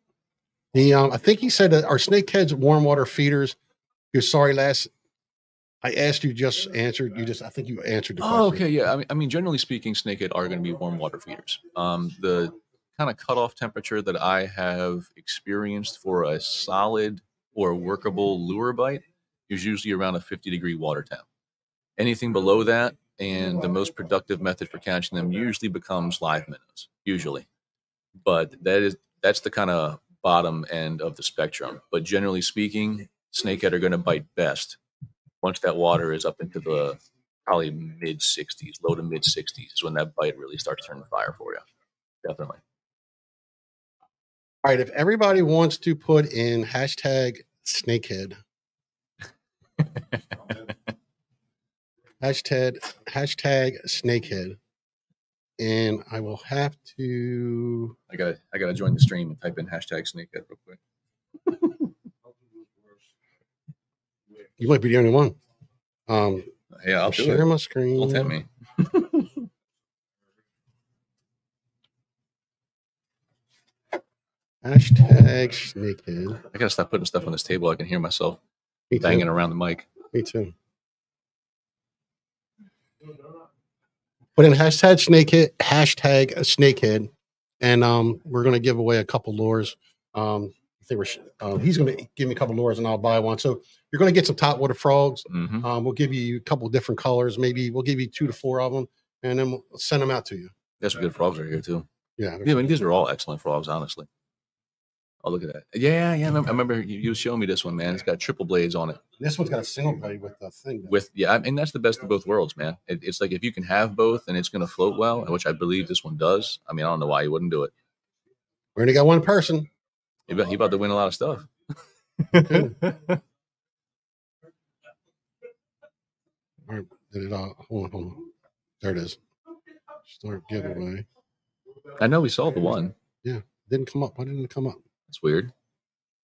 The um, I think he said that our snakeheads, warm water feeders. You're sorry, last I asked you, just answered. You just I think you answered the question. Oh, okay, yeah. I mean, I mean, generally speaking, snakehead are going to be warm water feeders. Um, the kind of cutoff temperature that I have experienced for a solid or a workable lure bite is usually around a fifty degree water temp. Anything below that, and the most productive method for catching them usually becomes live minnows, usually. But that is, that's the kind of bottom end of the spectrum. But generally speaking, snakehead are going to bite best once that water is up into the probably mid sixties, low to mid sixties is when that bite really starts turning fire for you. Definitely. All right. If everybody wants to put in hashtag snakehead, hashtag hashtag snakehead, and I will have to. I gotta I gotta join the stream and type in hashtag snakehead real quick. You might be the only one. Um, yeah, I'll share my screen. Don't tempt me. Hashtag snakehead. I gotta stop putting stuff on this table. I can hear myself banging around the mic. Me too. Put in hashtag snakehead, hashtag snakehead, and um, we're gonna give away a couple lures. Um, I think we're. Um, he's gonna give me a couple lures, and I'll buy one. So you're gonna get some topwater frogs. Mm-hmm. Um, we'll give you a couple different colors. Maybe we'll give you two to four of them, and then we'll send them out to you. There's some good frogs right here too. Yeah, yeah. I mean, these are all excellent frogs, honestly. Oh, look at that. Yeah, yeah. I remember you, you showed me this one, man. It's got triple blades on it. This one's got a single blade with the thing. Though. With yeah, I mean, that's the best of both worlds, man. It, it's like if you can have both and it's going to float well, which I believe this one does. I mean, I don't know why you wouldn't do it. We only got one person. He about, he about to win a lot of stuff. Cool. All right, did it all. Hold on, hold on. There it is. Start giveaway. I know we saw the one. Yeah, didn't come up. Why didn't it come up? That's weird.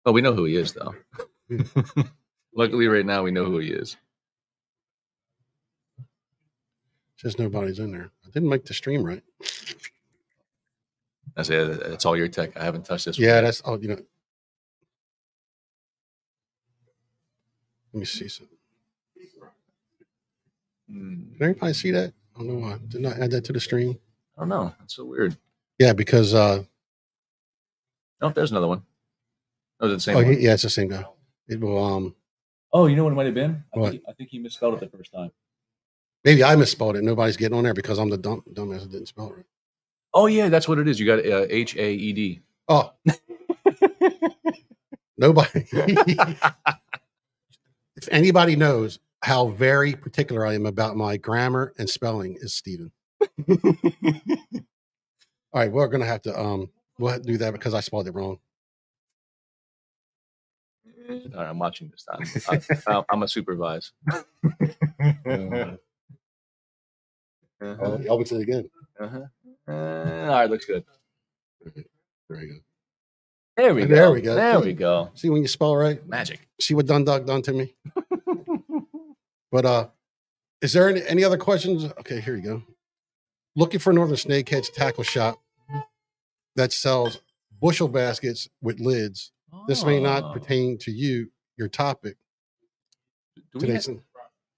Oh, we know who he is, though. Luckily, right now, we know who he is. Just nobody's in there. I didn't make the stream right. That's it. That's all your tech. I haven't touched this one. Yeah, that's all, you know. Let me see something. Did anybody see that? I don't know why. Did not add that to the stream. I don't know. That's so weird. Yeah, because... uh Oh, there's another one. Oh, the same. Oh, one? Yeah, it's the same guy. It will. Um. Oh, you know what it might have been. I, what? Think, I think he misspelled it the first time. Maybe I misspelled it. Nobody's getting on there because I'm the dumb dumbass that didn't spell it right. Oh yeah, that's what it is. You got uh, H A E D. Oh. Nobody. If anybody knows how very particular I am about my grammar and spelling, is Steven. All right, we're gonna have to um. We'll have to do that because I spelled it wrong. All right, I'm watching this time. I, I, I'm a supervise. uh, uh-huh. I'll, I'll be to it again. Uh-huh. Uh, all right, looks good. Okay. There we go. There we and go. There we go. There we go. See when you spell right? Magic. See what Dundog done to me? But uh, is there any, any other questions? Okay, here you go. Looking for Northern Snakeheads Tackle Shop that sells bushel baskets with lids. Oh. This may not pertain to you, your topic. Do we, have, do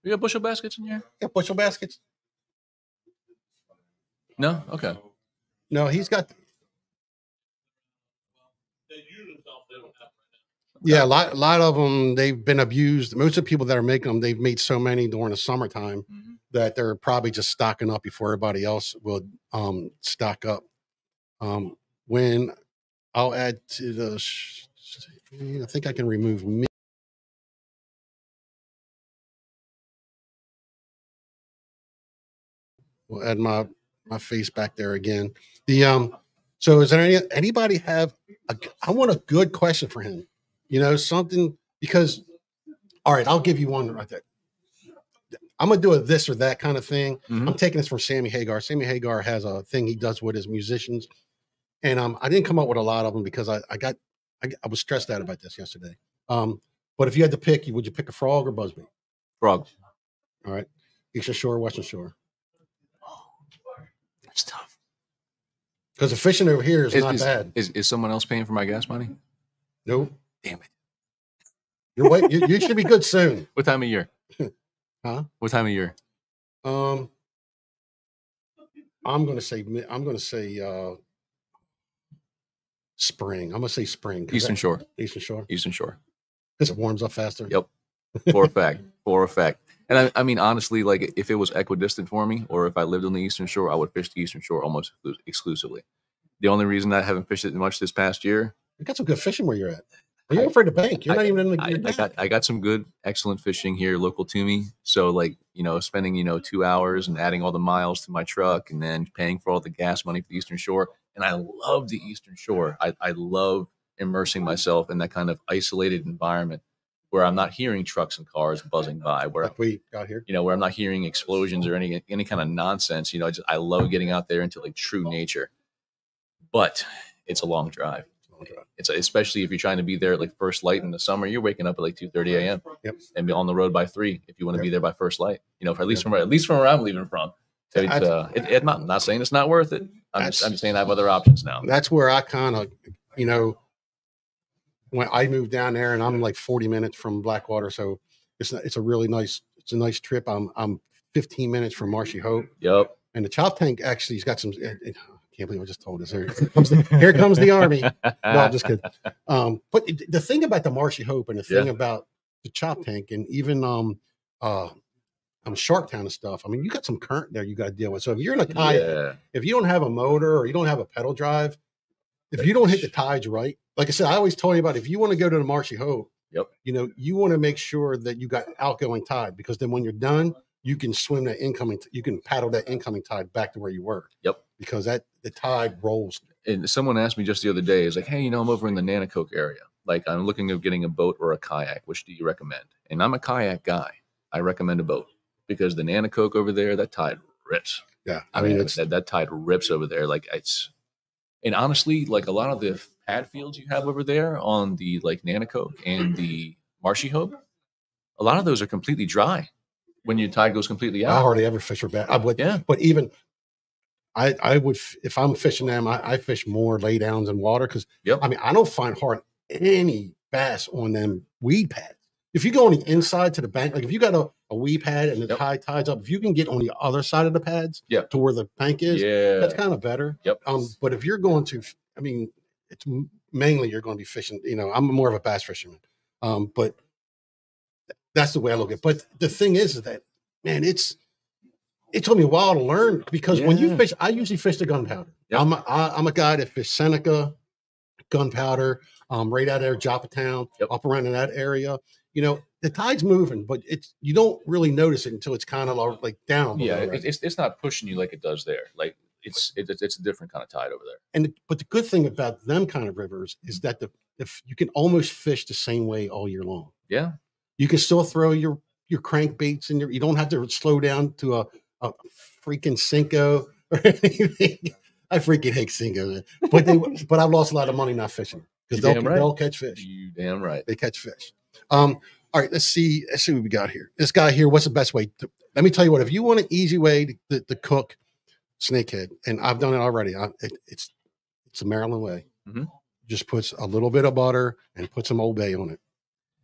we have bushel baskets in here? Yeah, bushel baskets. No? Okay. No, he's got... Yeah, a lot, a lot of them, they've been abused. Most of the people that are making them, they've made so many during the summertime mm-hmm. that they're probably just stocking up before everybody else will um, stock up. Um, When I'll add to the, I think I can remove me. We'll add my, my face back there again. The, um, so is there any, anybody have, a, I want a good question for him, you know, something because, all right, I'll give you one right there. I'm going to do a this or that kind of thing. Mm-hmm. I'm taking this from Sammy Hagar. Sammy Hagar has a thing he does with his musicians. And um, I didn't come up with a lot of them because I, I got I, I was stressed out about this yesterday. Um, but if you had to pick, would you pick a frog or buzzbait? Frog. All right. Eastern Shore, Western Shore. Oh, that's tough. Because the fishing over here is, is not is, bad. Is, is someone else paying for my gas money? No. Damn it. You're wait, you, you should be good soon. What time of year? Huh? What time of year? Um, I'm gonna say I'm gonna say. Uh, Spring. I'm gonna say spring. Eastern Shore. Eastern Shore. Eastern Shore. Because it warms up faster. Yep. For a fact. For a fact. And I, I mean, honestly, like if it was equidistant for me, or if I lived on the Eastern Shore, I would fish the Eastern Shore almost exclusively. The only reason I haven't fished it much this past year. You got some good fishing where you're at. Are you I, afraid to bank? You're I, not even in the. I, I got. I got some good, excellent fishing here, local to me. So, like you know, spending you know two hours and adding all the miles to my truck, and then paying for all the gas money for the Eastern Shore. And I love the Eastern Shore. I, I love immersing myself in that kind of isolated environment where I'm not hearing trucks and cars buzzing by. Where like we got here, you know, where I'm not hearing explosions or any any kind of nonsense. You know, I just I love getting out there into like true nature. But it's a long drive. It's especially if you're trying to be there at like first light in the summer, you're waking up at like two thirty a m Yep. and be on the road by three if you want to yep. be there by first light. You know, for at least yep. from where, at least from where I'm leaving from. So it's, I, uh, it, it not, I'm not saying it's not worth it. I'm just, I'm just saying I have other options now. That's where I kind of, you know, when I moved down there, and I'm like forty minutes from Blackwater, so it's it's a really nice it's a nice trip. I'm I'm fifteen minutes from Marshy Hope. Yep. And the chop tank actually has got some. It, it, I can't believe I just told us. Here, here comes the, here comes the army. No, I'm just kidding. Um, but the thing about the Marshy Hope and the thing yeah. about the chop tank, and even um, uh, um, Shark Town and stuff. I mean, you got some current there you got to deal with. So if you're in a kayak, yeah. if you don't have a motor or you don't have a pedal drive, if you don't hit the tides right, like I said, I always told you about, if you want to go to the Marshy Hope, yep. you know, you want to make sure that you got outgoing tide, because then when you're done, you can swim that incoming, you can paddle that incoming tide back to where you were. Yep. Because that the tide rolls. And someone asked me just the other day, is like, hey, you know, I'm over in the Nanacoke area. Like, I'm looking at getting a boat or a kayak. Which do you recommend? And I'm a kayak guy. I recommend a boat, because the Nanacoke over there, that tide rips. Yeah. I mean, I mean it's, that, that tide rips over there. Like, it's, and honestly, like a lot of the pad fields you have over there on the like Nanacoke and the Marshy Hope, a lot of those are completely dry. When your tide goes completely out, I hardly ever fish for bass. I would, yeah. But even I, I would, if I'm fishing them, I, I fish more lay downs in water, because yep. I mean, I don't find hard any bass on them weed pads. If you go on the inside to the bank, like if you got a, a weed pad and the yep. tide tides up, if you can get on the other side of the pads, yep. to where the bank is, yeah. that's kind of better. Yep. Um, but if you're going to, I mean, it's mainly you're going to be fishing. You know, I'm more of a bass fisherman, um, but. That's the way I look at it. But the thing is, is that, man, it's it took me a while to learn, because yeah. when you fish, I usually fish the Gunpowder. Yep. I'm a, I, I'm a guy that fish Seneca, Gunpowder, um, right out there, Joppa Town, yep. up around in that area. You know, the tide's moving, but it's you don't really notice it until it's kind of like down. Below, yeah, it, right? it's it's not pushing you like it does there. Like it's it, it's a different kind of tide over there. And the, but the good thing about them kind of rivers is that the if you can almost fish the same way all year long. Yeah. You can still throw your your crankbaits in there. You don't have to slow down to a, a freaking Cinco or anything. I freaking hate Cinco, but they but I've lost a lot of money not fishing, because they'll, right. they'll catch fish. You damn right, they catch fish. Um, all right, let's see. Let's see what we got here. This guy here. What's the best way? To, let me tell you what. If you want an easy way to, to, to cook snakehead, and I've done it already. I, it, it's it's the Maryland way. Mm-hmm. Just puts a little bit of butter and put some Old Bay on it.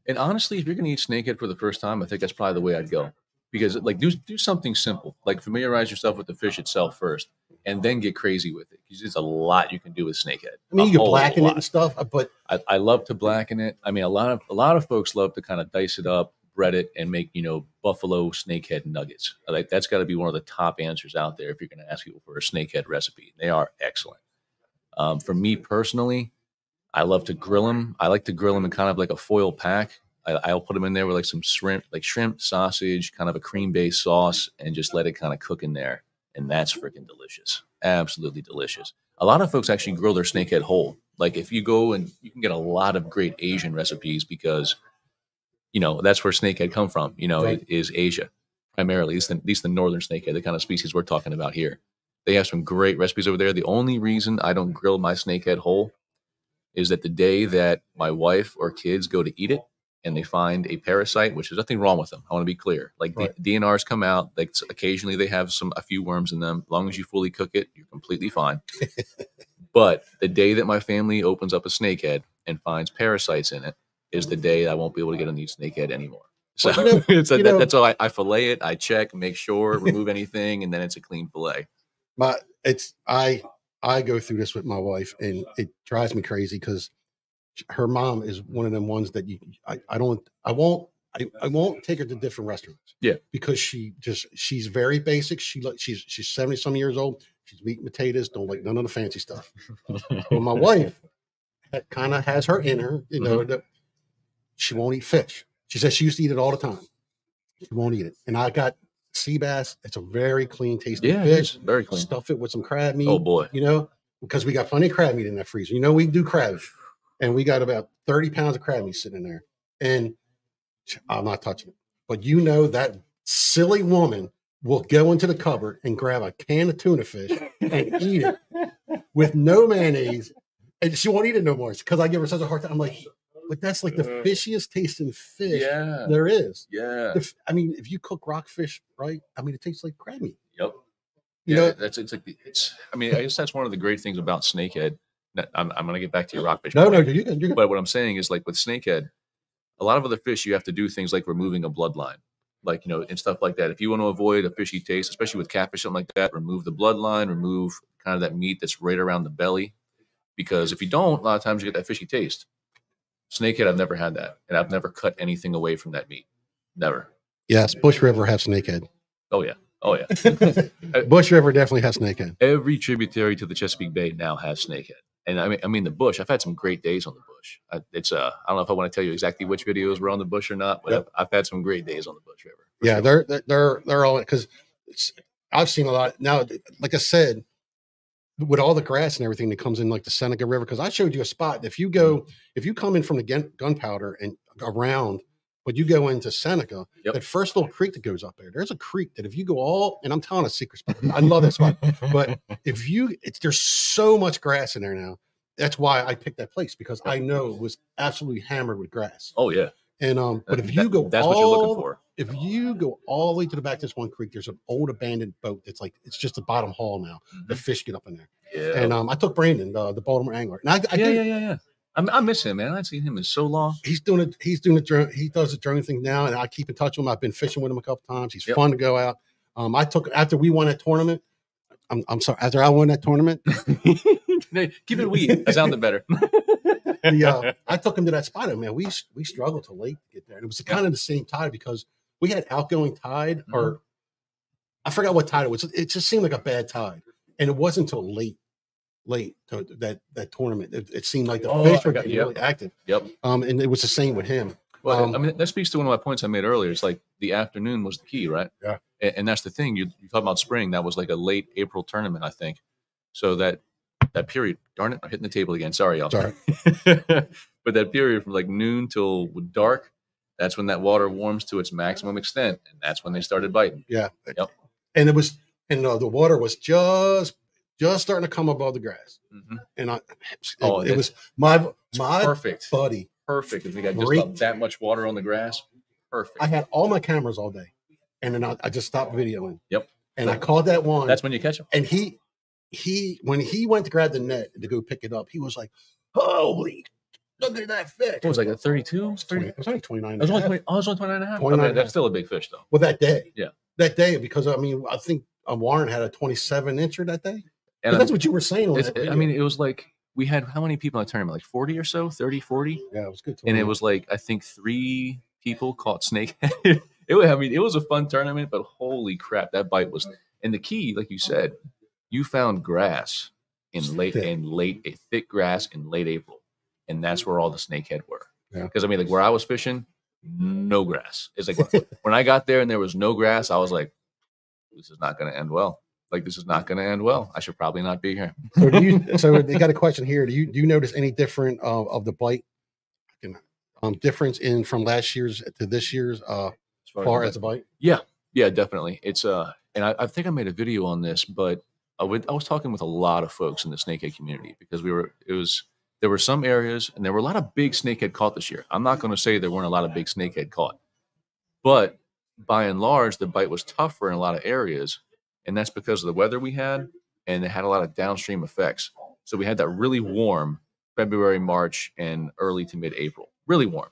And honestly, if you're going to eat snakehead for the first time, I think that's probably the way I'd go, because like do do something simple, like familiarize yourself with the fish itself first, and then get crazy with it. Because there's a lot you can do with snakehead. I mean, you can blacken it and stuff, but I, I love to blacken it. I mean, a lot of a lot of folks love to kind of dice it up, bread it, and make you know buffalo snakehead nuggets. Like that's got to be one of the top answers out there if you're going to ask people for a snakehead recipe. They are excellent. Um, for me personally, I love to grill them. I like to grill them in kind of like a foil pack. I, I'll put them in there with like some shrimp, like shrimp, sausage, kind of a cream-based sauce, and just let it kind of cook in there. And that's freaking delicious. Absolutely delicious. A lot of folks actually grill their snakehead whole. Like if you go and you can get a lot of great Asian recipes, because, you know, that's where snakehead come from. You know, right. It is Asia primarily, at least, the, at least the northern snakehead, the kind of species we're talking about here. They have some great recipes over there. The only reason I don't grill my snakehead whole is that the day that my wife or kids go to eat it and they find a parasite, which is nothing wrong with them. I want to be clear. Like right. D N Rs come out. Like occasionally they have some a few worms in them. As long as you fully cook it, you're completely fine. But the day that my family opens up a snakehead and finds parasites in it is the day I won't be able to get a new snakehead anymore. So, well, you know, it's a, that, know, that's all. I, I fillet it. I check, make sure, remove anything, and then it's a clean fillet. My it's I. I go through this with my wife, and it drives me crazy, because her mom is one of them ones that you, I, I don't, I won't, I, I won't take her to different restaurants. Yeah. Because she just, she's very basic. She she's, she's seventy some years old. She's meat and potatoes. Don't like none of the fancy stuff. But my wife, that kind of has her in her, you know, mm-hmm. that she won't eat fish. She says she used to eat it all the time. She won't eat it. And I got sea bass. It's a very clean tasting yeah, fish. Very clean. Stuff it with some crab meat. Oh boy. You know, because we got plenty of crab meat in that freezer. You know, we do crab, and we got about thirty pounds of crab meat sitting in there, and I'm not touching it. But you know, that silly woman will go into the cupboard and grab a can of tuna fish and eat it with no mayonnaise and she won't eat it no more because I give her such a hard time. I'm like, like that's like the fishiest tasting fish yeah. there is. Yeah. The, I mean, if you cook rockfish right, I mean, it tastes like crab meat. Yep. You yeah, know? that's it's like the, it's. I mean, I guess that's one of the great things about snakehead. I'm I'm gonna get back to your rockfish. No, point. no, you can. You can. But what I'm saying is, like with snakehead, a lot of other fish, you have to do things like removing a bloodline, like, you know, and stuff like that. If you want to avoid a fishy taste, especially with catfish, something like that, remove the bloodline, remove kind of that meat that's right around the belly, because if you don't, a lot of times you get that fishy taste. Snakehead, I've never had that, and I've never cut anything away from that meat, never. Yes, Bush River have snakehead. Oh yeah. Oh, yeah. Bush River definitely has snakehead. Every tributary to the Chesapeake Bay now has snakehead. And I mean, I mean the bush. I've had some great days on the bush. I, it's uh, I don't know if I want to tell you exactly which videos were on the bush or not, but yep. I've, I've had some great days on the Bush River. Yeah, sure. they're, they're, they're, they're all, because I've seen a lot. Now, like I said, with all the grass and everything that comes in, like the Seneca River, because I showed you a spot. If you go, if you come in from the Gunpowder and around, but you go into Seneca, yep. that first little creek that goes up there, there's a creek that if you go all, and I'm telling a secret spot, I love that spot, but if you, it's, there's so much grass in there now. That's why I picked that place, because I know it was absolutely hammered with grass. Oh yeah. And, um, but if you go, that, that's all, what you're looking for. If you go all the way to the back of this one creek, there's an old abandoned boat. That's like, it's just the bottom hall now. Mm-hmm. The fish get up in there. Yeah. And, um, I took Brandon, uh, the Baltimore angler. And I, I yeah, did, yeah, yeah, yeah. I miss him, man. I've seen him in so long. He's doing it. He's doing it. He does the drone thing now, and I keep in touch with him. I've been fishing with him a couple times. He's yep. fun to go out. Um, I took after we won that tournament. I'm, I'm sorry. After I won that tournament, keep it weed. I sound the better. the, uh, I took him to that spot. And man, we we struggled to late to get there, and it was kind yep. of the same tide because we had outgoing tide, mm-hmm. or I forgot what tide it was. It just seemed like a bad tide, and it wasn't until late. late to that that tournament it, it seemed like the oh, fish were getting yep. really active yep um and it was the same with him. Well, um, I mean, that speaks to one of my points I made earlier. It's like the afternoon was the key, right? Yeah. And, and that's the thing, you, you talk about spring, that was like a late April tournament, I think, so that that period, darn it, I'm hitting the table again, sorry y'all. Sorry. But that period from like noon till dark, that's when that water warms to its maximum extent, and that's when they started biting. Yeah. Yep. And it was, and uh, the water was just Just starting to come above the grass, mm-hmm. and I, it, oh, it was my my perfect buddy, perfect. If we got just about that much water on the grass, perfect. I had all my cameras all day, and then I, I just stopped videoing. Yep. And I caught that one. That's when you catch him. And he, he, when he went to grab the net to go pick it up, he was like, "Holy, look at that fish!" It was like a thirty-two. It was, thirty, it was only twenty-nine. It was only twenty. Oh, it was only twenty-nine and a half. twenty-nine. I mean, that's still a big fish, though. Well, that day. Yeah. That day, because I mean, I think Warren had a twenty-seven incher that day. And that's what you were saying. I mean, it was like we had how many people in the tournament? Like forty or so, thirty, forty. Yeah, it was good. And it was like, I think three people caught snakehead. It was, I mean, it was a fun tournament, but holy crap, that bite was. And the key, like you said, you found grass in late and late, a thick grass in late April. And that's where all the snakehead were. Yeah. Because I mean, like where I was fishing, no grass. It's like when I got there and there was no grass, I was like, this is not going to end well. Like, this is not going to end well. I should probably not be here. So, do you, so they got a question here. Do you do you notice any different uh, of the bite, um, difference in from last year's to this year's uh, as far, far as the bite? Yeah, yeah, definitely. It's uh, and I, I think I made a video on this, but I, would, I was talking with a lot of folks in the snakehead community because we were it was there were some areas and there were a lot of big snakehead caught this year. I'm not going to say there weren't a lot of big snakehead caught, but by and large, the bite was tougher in a lot of areas. And that's because of the weather we had, and it had a lot of downstream effects. So we had that really warm February, March, and early to mid-April. Really warm.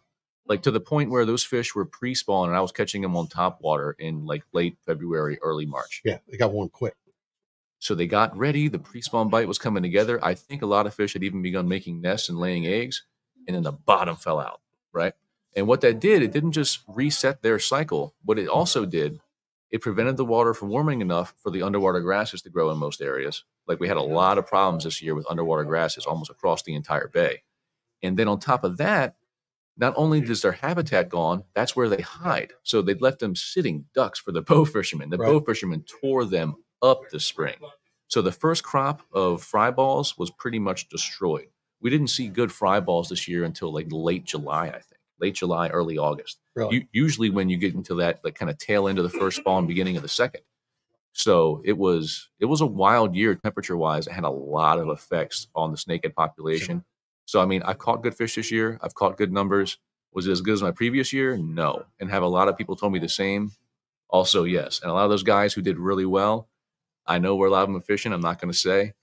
Like to the point where those fish were pre-spawn, and I was catching them on top water in like late February, early March. Yeah, they got warm quick. So they got ready. The pre-spawn bite was coming together. I think a lot of fish had even begun making nests and laying eggs, and then the bottom fell out, right? And what that did, it didn't just reset their cycle. What it also did, it prevented the water from warming enough for the underwater grasses to grow in most areas. Like we had a lot of problems this year with underwater grasses almost across the entire bay. And then on top of that, not only is their habitat gone, that's where they hide. So they'd left them sitting ducks for the bow fishermen. The right. bow fishermen tore them up this spring. So the first crop of fry balls was pretty much destroyed. We didn't see good fry balls this year until like late July, I think. Late July, early August. Really? You, usually when you get into that like kind of tail end of the first spawn, beginning of the second. So it was it was a wild year temperature wise. It had a lot of effects on the snakehead population. Sure. So I mean, I caught good fish this year. I've caught good numbers. Was it as good as my previous year? No. And have a lot of people told me the same? Also, yes. And a lot of those guys who did really well, I know where a lot of them are fishing. I'm not going to say.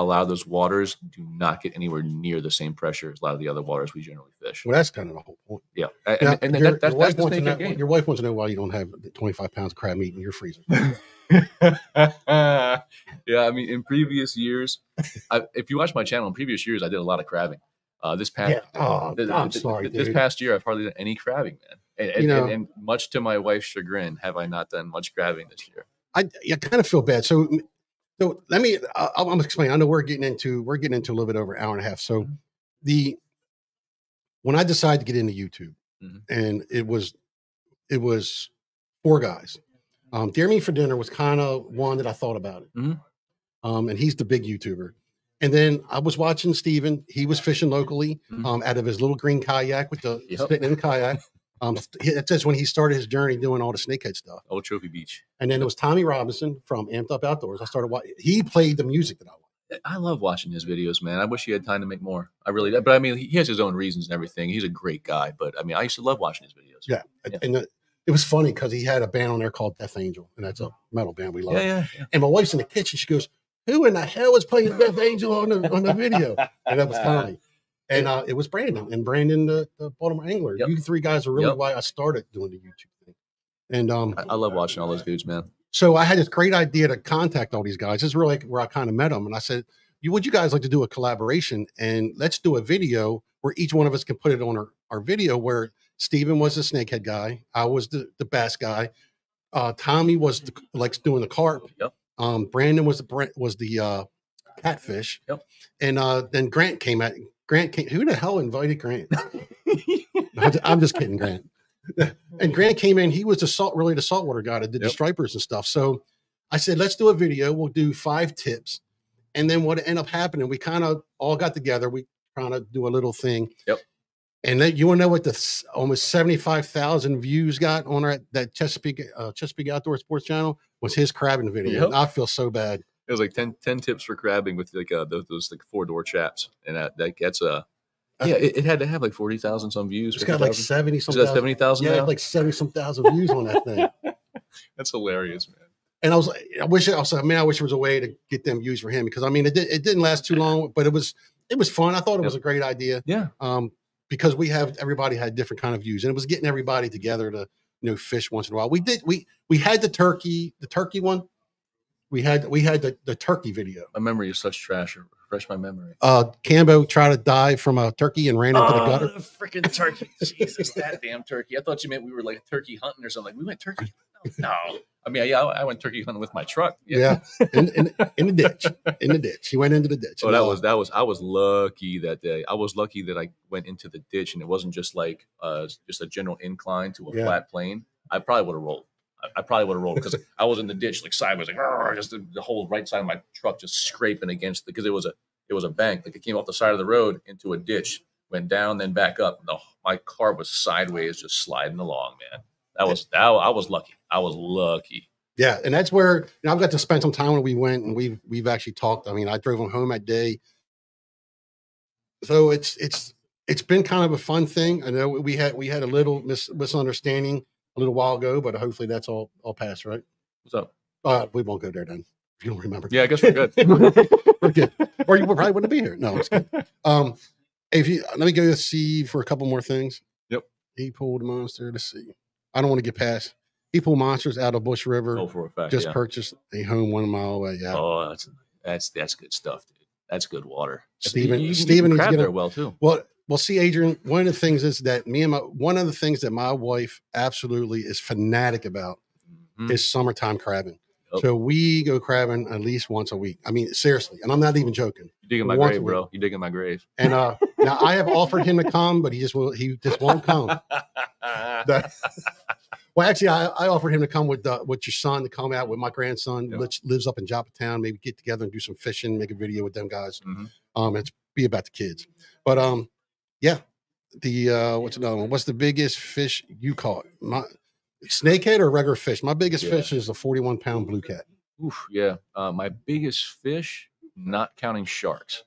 A lot of those waters do not get anywhere near the same pressure as a lot of the other waters we generally fish. Well, that's kind of the whole point. Yeah. And, now, and your, that, that, your that's the know, game. Your wife wants to know why you don't have twenty-five pounds of crab meat in your freezer. Yeah. I mean, in previous years, I, if you watch my channel, in previous years, I did a lot of crabbing. Uh, this past, yeah. oh, th I'm th sorry, th dude. This past year, I've hardly done any crabbing, man. And, and, you know, and, and much to my wife's chagrin, have I not done much crabbing this year. I, I kind of feel bad. So, so let me, I'll, I'm going to explain. I know we're getting into, we're getting into a little bit over an hour and a half. So mm-hmm. the, when I decided to get into YouTube mm-hmm. and it was, it was four guys. Um, Dare Me for Dinner was kind of one that I thought about it. Mm-hmm. Um, and he's the big YouTuber. And then I was watching Steven. He was fishing locally mm-hmm. um, out of his little green kayak with the yep. spitting in the kayak. Um, that's just when he started his journey doing all the snakehead stuff. Old Trophy Beach. And then it was Tommy Robinson from Amped Up Outdoors. I started watching. He played the music that I watched. I love watching his videos, man. I wish he had time to make more. I really do. But I mean, he has his own reasons and everything. He's a great guy. But I mean, I used to love watching his videos. Yeah. yeah. And the, it was funny because he had a band on there called Death Angel. And that's a metal band we love. Yeah, yeah, yeah. And my wife's in the kitchen. She goes, who in the hell is playing Death Angel on the, on the video? And that was Tommy. And uh, it was Brandon, and Brandon, the, the Baltimore Angler. Yep. You three guys are really yep. why I started doing the YouTube thing. And um, I, I love watching all those dudes, man. So I had this great idea to contact all these guys. This is really where I kind of met them. And I said, you, would you guys like to do a collaboration? And let's do a video where each one of us can put it on our, our video, where Steven was the snakehead guy. I was the, the bass guy. Uh, Tommy was the, like doing the carp. Yep. Um, Brandon was the, was the uh, catfish. Yep. And uh, then Grant came at Grant came, who the hell invited Grant? I'm just kidding, Grant. And Grant came in. He was the salt, really the saltwater guy that did yep. the stripers and stuff. So I said, let's do a video. We'll do five tips. And then what ended up happening, we kind of all got together. We kind of do a little thing. Yep. And then you want to know what the almost seventy-five thousand views got on our, that Chesapeake, uh, Chesapeake Outdoor Sports Channel was his crabbing video. Yep. And I feel so bad. It was like ten, ten tips for crabbing with like uh, those, those like four door chaps, and that, that gets a uh, yeah. It, it had to have like forty thousand some views. It's got like seventy some. Is that seventy thousand? Yeah, like seventy some thousand views on that thing. That's hilarious, man. And I was, I wish, I was like, man, I wish there was a way to get them views for him, because I mean, it did, it didn't last too long, but it was, it was fun. I thought it was a great idea. Yeah. Um, because we have everybody had different kind of views, and it was getting everybody together to you know fish once in a while. We did we we had the turkey the turkey one. We had we had the, the turkey video. My memory is such trash. Refresh my memory. Uh, Cambo tried to dive from a turkey and ran into oh, the gutter. The freaking turkey! Jesus, that damn turkey! I thought you meant we were like turkey hunting or something. Like, we went turkey. No, I mean, yeah, I, I went turkey hunting with my truck. Yeah, yeah. In, in, in the ditch, in the ditch. He went into the ditch. Oh, that was that was. I was lucky that day. I was lucky that I went into the ditch, and it wasn't just like uh, just a general incline to a yeah. flat plane. I probably would have rolled. I probably would have rolled because I was in the ditch, like sideways, like just the, the whole right side of my truck just scraping against the, because it was a it was a bank, like it came off the side of the road into a ditch, went down, then back up. No, my car was sideways, just sliding along, man. That was that, I was lucky. I was lucky. Yeah, and that's where you know, I've got to spend some time when we went, and we've we've actually talked. I mean, I drove him home that day, so it's it's it's been kind of a fun thing. I know we had we had a little mis misunderstanding. A little while ago, but hopefully that's all all passed, right? What's up? Uh, we won't go there then. If you don't remember. Yeah, I guess we're good. We're good. Or you probably wouldn't be here. No, it's good. Um, if you let me go see for a couple more things. Yep. He pulled a monster. Let's see. I don't want to get past. He pulled monsters out of Bush River. Oh, for a fact. Just yeah. purchased a home one mile away. Yeah. Oh, that's that's that's good stuff, dude. That's good water. Steven, you, you Steven is gonna well too. Well. Well, see, Adrian, one of the things is that me and my, one of the things that my wife absolutely is fanatic about mm-hmm. is summertime crabbing. Yep. So we go crabbing at least once a week. I mean, seriously. And I'm not even joking. You're digging my grave, bro. You're digging my grave. And uh, now I have offered him to come, but he just will. He just won't come. That, well, actually, I, I offered him to come with uh, with your son to come out with my grandson, yep. which lives up in Joppatown. Maybe get together and do some fishing, make a video with them guys. Mm-hmm. Um, it's be about the kids, but um. Yeah, the uh, what's another one? What's the biggest fish you caught? My Snakehead or regular fish? My biggest yeah. fish is a forty-one pound blue cat. Oof, yeah. Uh, my biggest fish, not counting sharks,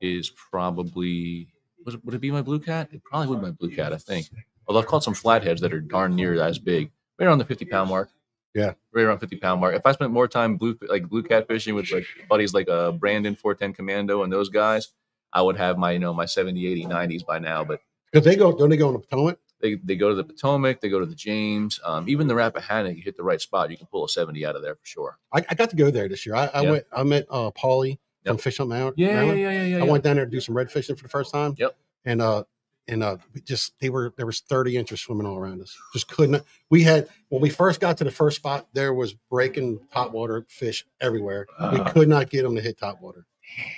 is probably, was it, would it be my blue cat? It probably would be my blue cat, I think. Although I've caught some flatheads that are darn near as big. Right around the fifty pound mark. Yeah. Right around fifty pound mark. If I spent more time blue, like blue cat fishing with like buddies like uh, Brandon, four ten Commando, and those guys, I would have my, you know, my seventy, eighty, nineties by now. But because they go, don't they go on the Potomac? They, they go to the Potomac, they go to the James, um, even the Rappahannock. You hit the right spot, you can pull a seventy out of there for sure. I, I got to go there this year. I, I yep. went. I met uh, Paulie yep. from Fish on Mount. Yeah, yeah, yeah, yeah, I yeah. went down there to do some red fishing for the first time. Yep. And uh, and uh, just they were there was thirty inches swimming all around us. Just couldn't. We had when we first got to the first spot, there was breaking top water fish everywhere. Uh, we could not get them to hit top water,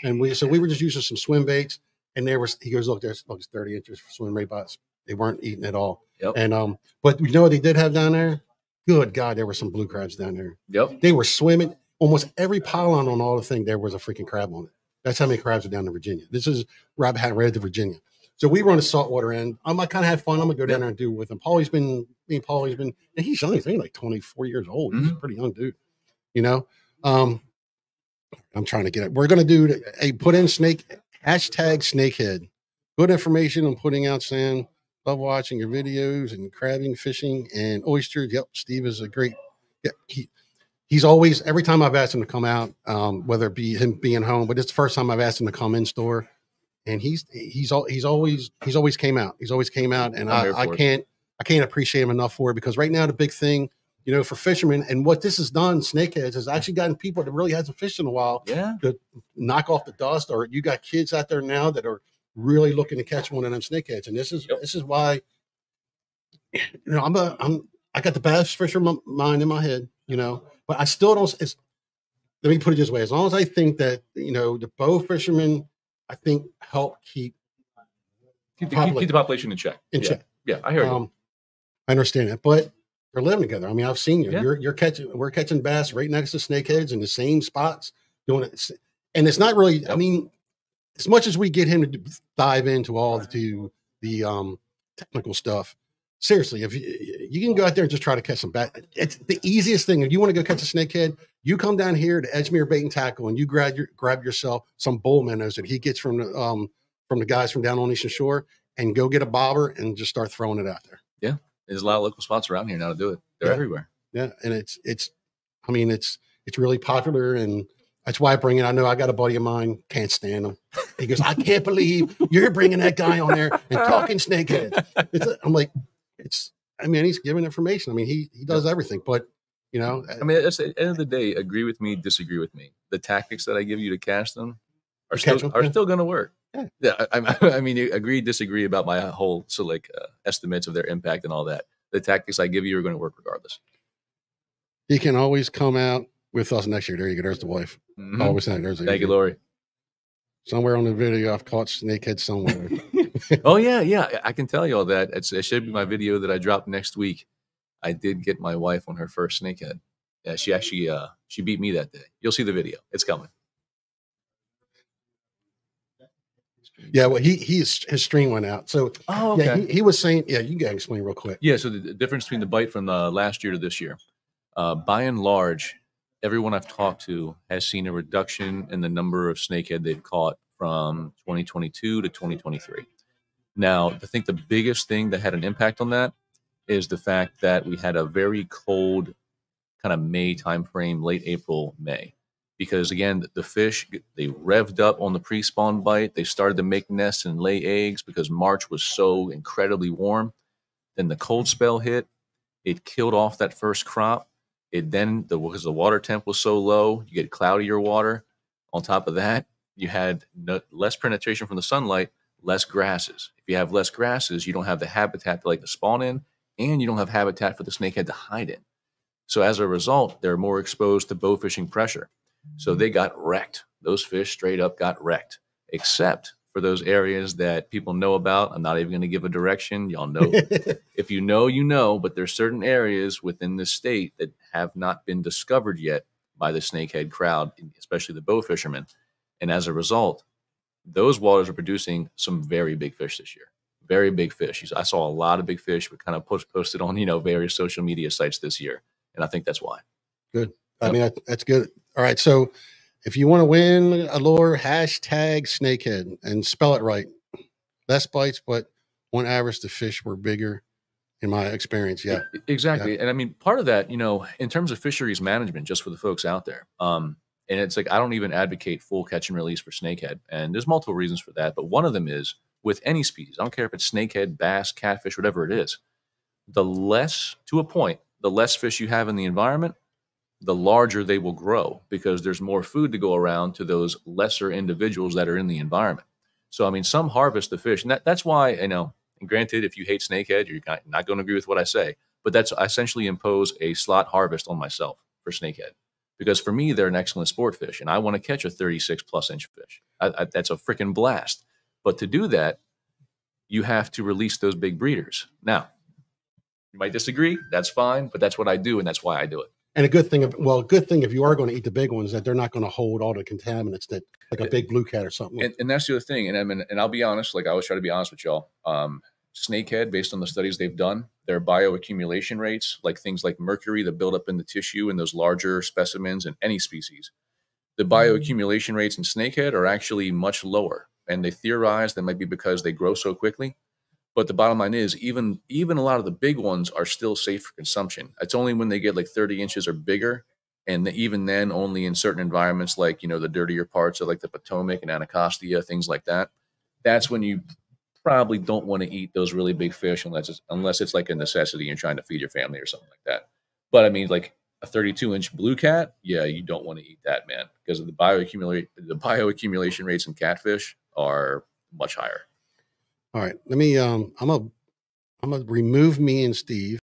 and we so we were just using some swim baits. And there was he goes, look, there's look, it's thirty inches swimming right by us. They weren't eating at all. Yep. And um, but you know what they did have down there? Good God, there were some blue crabs down there. Yep. They were swimming. Almost every pylon on all the thing, there was a freaking crab on it. That's how many crabs are down in Virginia. This is Rappahannock to Virginia. So we were on the saltwater end. I'm, I kind of had fun. I'm going to go down yep. there and do with him. Paulie's been, me and Paulie's been, and he's young. He's like twenty-four years old. He's mm-hmm. a pretty young dude, you know? Um, I'm trying to get it. We're going to do a put in snake, hashtag snakehead. Good information on putting out sand. Love watching your videos and crabbing, fishing, and oysters. Yep, Steve is a great. Yeah, he, he's always every time I've asked him to come out, um, whether it be him being home, but it's the first time I've asked him to come in store, and he's he's he's always he's always came out. He's always came out, and I, I can't it. I can't appreciate him enough for it because right now the big thing, you know, for fishermen and what this has done, snakeheads has actually gotten people that really hasn't fished in a while yeah. to knock off the dust. Or you got kids out there now that are really looking to catch one of them snakeheads, and this is yep. this is why, you know, I'm a I'm I got the bass fisher mind in my head, you know, but I still don't. It's, let me put it this way: as long as I think that you know the bow fishermen, I think help keep keep, population, keep, keep the population in check. In yeah. check, yeah, I hear you. Um, I understand that, but they're living together. I mean, I've seen you. Yeah. You're you're catching. We're catching bass right next to snakeheads in the same spots, doing it, and it's not really. Yep. I mean. As much as we get him to dive into all the the um, technical stuff, seriously, if you, you can go out there and just try to catch some bass, it's the easiest thing. If you want to go catch a snakehead, you come down here to Edgemere Bait and Tackle and you grab your, grab yourself some bull minnows that he gets from the um, from the guys from down on Eastern Shore, and go get a bobber and just start throwing it out there. Yeah, there's a lot of local spots around here now to do it. They're yeah. everywhere. Yeah, and it's it's, I mean it's it's really popular and. That's why I bring it. I know I got a buddy of mine, can't stand him. He goes, I can't believe you're bringing that guy on there and talking snakeheads. It's, I'm like, it's, I mean, he's giving information. I mean, he, he does everything, but you know, I mean, at the end of the day, agree with me, disagree with me. The tactics that I give you to catch them are still, them. Are still going to work. Yeah. yeah I, I mean, you agree, disagree about my whole, so like uh, estimates of their impact and all that. The tactics I give you are going to work regardless. You can always come out with us next year. There you go. There's the wife. Mm-hmm. Always saying there's a thank you, Lori. Somewhere on the video, I've caught snakehead somewhere. Oh yeah, yeah. I can tell you all that. It's, it should be my video that I drop next week. I did get my wife on her first snakehead. Yeah, she actually uh she beat me that day. You'll see the video. It's coming. Yeah, well, he he's his stream went out. So oh, okay. yeah, he, he was saying, yeah, you gotta explain real quick. Yeah, so the difference between the bite from the last year to this year, uh, by and large. Everyone I've talked to has seen a reduction in the number of snakehead they've caught from twenty twenty-two to twenty twenty-three. Now, I think the biggest thing that had an impact on that is the fact that we had a very cold kind of May timeframe, late April, May, because again, the fish, they revved up on the pre-spawn bite. They started to make nests and lay eggs because March was so incredibly warm. Then the cold spell hit. It killed off that first crop. It then, the, because the water temp was so low, you get cloudier water. On top of that, you had no, less penetration from the sunlight, less grasses. If you have less grasses, you don't have the habitat to like to spawn in, and you don't have habitat for the snakehead to hide in. So as a result, they're more exposed to bow fishing pressure. So they got wrecked. Those fish straight up got wrecked, except for those areas that people know about. I'm not even going to give a direction. Y'all know. If you know, you know, but there's certain areas within the state that have not been discovered yet by the snakehead crowd, especially the bow fishermen. And as a result, those waters are producing some very big fish this year. very big fish. I saw a lot of big fish. We kind of post, posted on, you know, various social media sites this year. And I think that's why. Good. Yep. I mean, that's good. All right. So if you want to win a lure, hashtag snakehead and spell it right. Less bites, but on average, the fish were bigger in my experience. Yeah, exactly. Yeah. And I mean, part of that, you know, in terms of fisheries management, just for the folks out there, um, and it's like, I don't even advocate full catch and release for snakehead. And there's multiple reasons for that. But one of them is with any species, I don't care if it's snakehead, bass, catfish, whatever it is, the less, to a point, the less fish you have in the environment, the larger they will grow because there's more food to go around to those lesser individuals that are in the environment. So, I mean, some harvest the fish. And that, that's why, you know, and granted, if you hate snakehead, you're not, not going to agree with what I say, but that's, I essentially impose a slot harvest on myself for snakehead. Because for me, they're an excellent sport fish, and I want to catch a thirty-six plus inch fish. I, I, that's a freaking blast. But to do that, you have to release those big breeders. Now, you might disagree. That's fine, but that's what I do, and that's why I do it. And a good thing, of, well, a good thing if you are going to eat the big ones, that they're not going to hold all the contaminants that, like a big blue cat or something. And, and that's the other thing. And I mean, and I'll be honest, like I always try to be honest with y'all. Um, snakehead, based on the studies they've done, their bioaccumulation rates, like things like mercury, the buildup in the tissue in those larger specimens and any species, the bioaccumulation rates in snakehead are actually much lower. And they theorize that might be because they grow so quickly. But the bottom line is even, even a lot of the big ones are still safe for consumption. It's only when they get like thirty inches or bigger. And even then only in certain environments, like, you know, the dirtier parts of like the Potomac and Anacostia, things like that. That's when you probably don't want to eat those really big fish unless it's, unless it's like a necessity and trying to feed your family or something like that. But I mean, like a thirty-two inch blue cat, yeah, you don't want to eat that, man, because of the bioaccumulate the bioaccumulation rates in catfish are much higher. All right, let me. Um, I'm gonna I'm gonna remove me and Steve.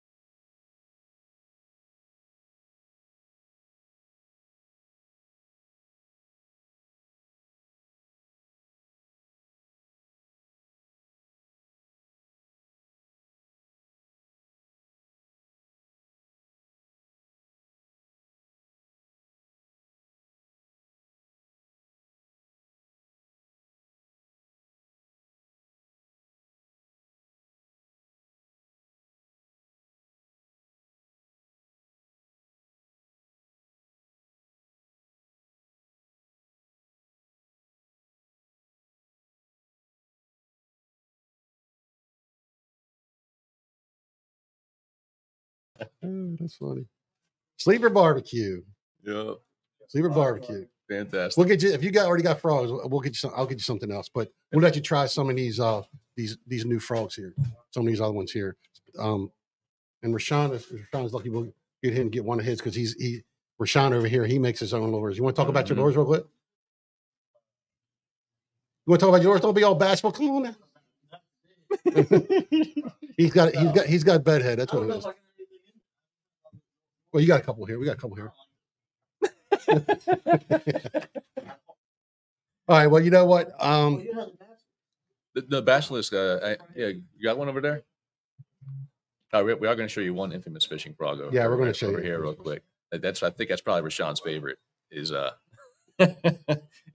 Oh, that's funny. Sleeper barbecue. Yeah. Sleeper barbecue. Fantastic. We'll get you, if you got already got frogs, we'll get you some, I'll get you something else, but we'll let you try some of these uh these these new frogs here. Some of these other ones here. Um and Rashawn is Rashawn's lucky, we'll get him and get one of his because he's he Rashawn over here, he makes his own lures. You want to talk mm-hmm. about your lures real quick? You want to talk about yours? Don't be all bashful. Come on now. he's got he's got he's got bedhead. That's what it is. Well, you got a couple here. We got a couple here. All right. Well, you know what? Um, the, the basilisk. Uh, I, yeah, you got one over there. All right, we are going to show you one infamous fishing frog. Over yeah, we're going to show over you. Here real quick. That's I think that's probably Rashawn's favorite. Is uh,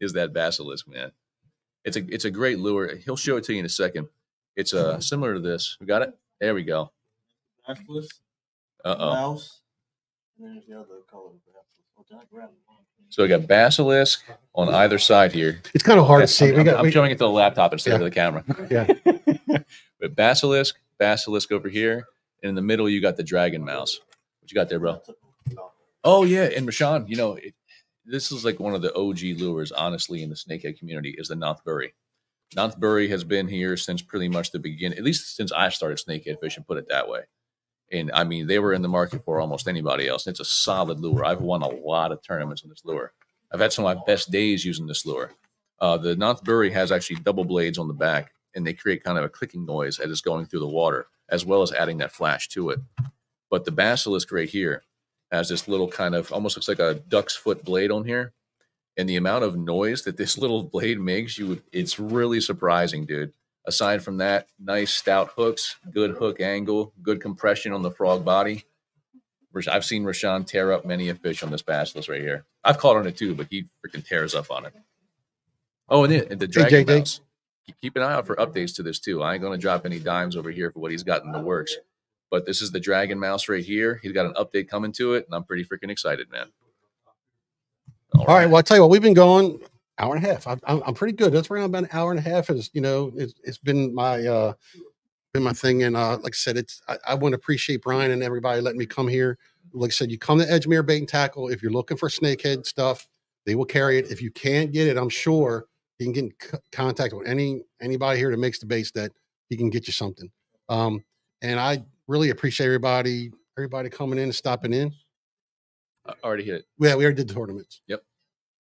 is that basilisk, man? It's a it's a great lure. He'll show it to you in a second. It's uh similar to this. We got it. There we go. Basilisk. Uh oh. Mouse. The other color. So we got basilisk on either side here. It's kind of hard yes, to see. I'm, we got, I'm we, showing it to the laptop instead yeah. of the camera. Yeah. But basilisk, basilisk over here, and in the middle you got the dragon mouse. What you got there, bro? Oh yeah, and Rashawn, you know, it, this is like one of the O G lures, honestly, in the snakehead community is the North Bury. North Bury has been here since pretty much the beginning, at least since I started snakehead fishing. Put it that way. And I mean, they were in the market for almost anybody else. And it's a solid lure. I've won a lot of tournaments on this lure. I've had some of my best days using this lure. Uh, the North Bury has actually double blades on the back, and they create kind of a clicking noise as it's going through the water, as well as adding that flash to it. But the basilisk right here has this little kind of, almost looks like a duck's foot blade on here. And the amount of noise that this little blade makes, you would, it's really surprising, dude. Aside from that, nice stout hooks, good hook angle, good compression on the frog body. I've seen Rashawn tear up many a fish on this basilisk right here. I've caught on it too, but he freaking tears up on it. Oh, and the, and the dragon mouse. keep an eye out for updates to this too. I ain't going to drop any dimes over here for what he's got in the works. But this is the Dragon Mouse right here. He's got an update coming to it, and I'm pretty freaking excited, man. All right. All right. Well, I'll tell you what, we've been going hour and a half. I'm, I'm pretty good. That's around about an hour and a half. Is you know, it's, it's been my uh, been my thing, and uh, like I said, it's I, I want to appreciate Brian and everybody letting me come here. Like I said, you come to Edgemere Bait and Tackle if you're looking for snakehead stuff. They will carry it. If you can't get it, I'm sure you can get in c contact with any anybody here that makes the baits that he can get you something. Um, and I really appreciate everybody everybody coming in and stopping in. I already hit it. Yeah, we already did the tournaments. Yep.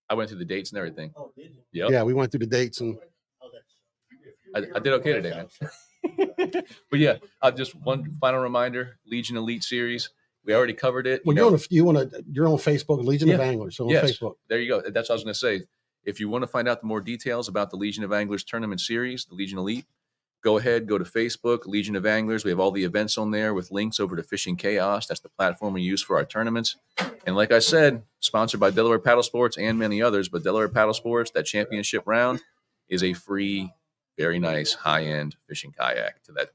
I went through the dates and everything. Oh, did you? Yep. Yeah, we went through the dates and I, I did okay today, man. But yeah, uh, just one final reminder, Legion Elite Series. We already covered it. Well, you know, you want to, you're on Facebook, Legion yeah. of Anglers. So on yes. Facebook. There you go. That's what I was going to say. If you want to find out the more details about the Legion of Anglers tournament series, the Legion Elite, go ahead, go to Facebook, Legion of Anglers. We have all the events on there with links over to Fishing Chaos. That's the platform we use for our tournaments. And like I said, sponsored by Delaware Paddle Sports and many others, but Delaware Paddle Sports, that championship round is a free, very nice, high-end fishing kayak to that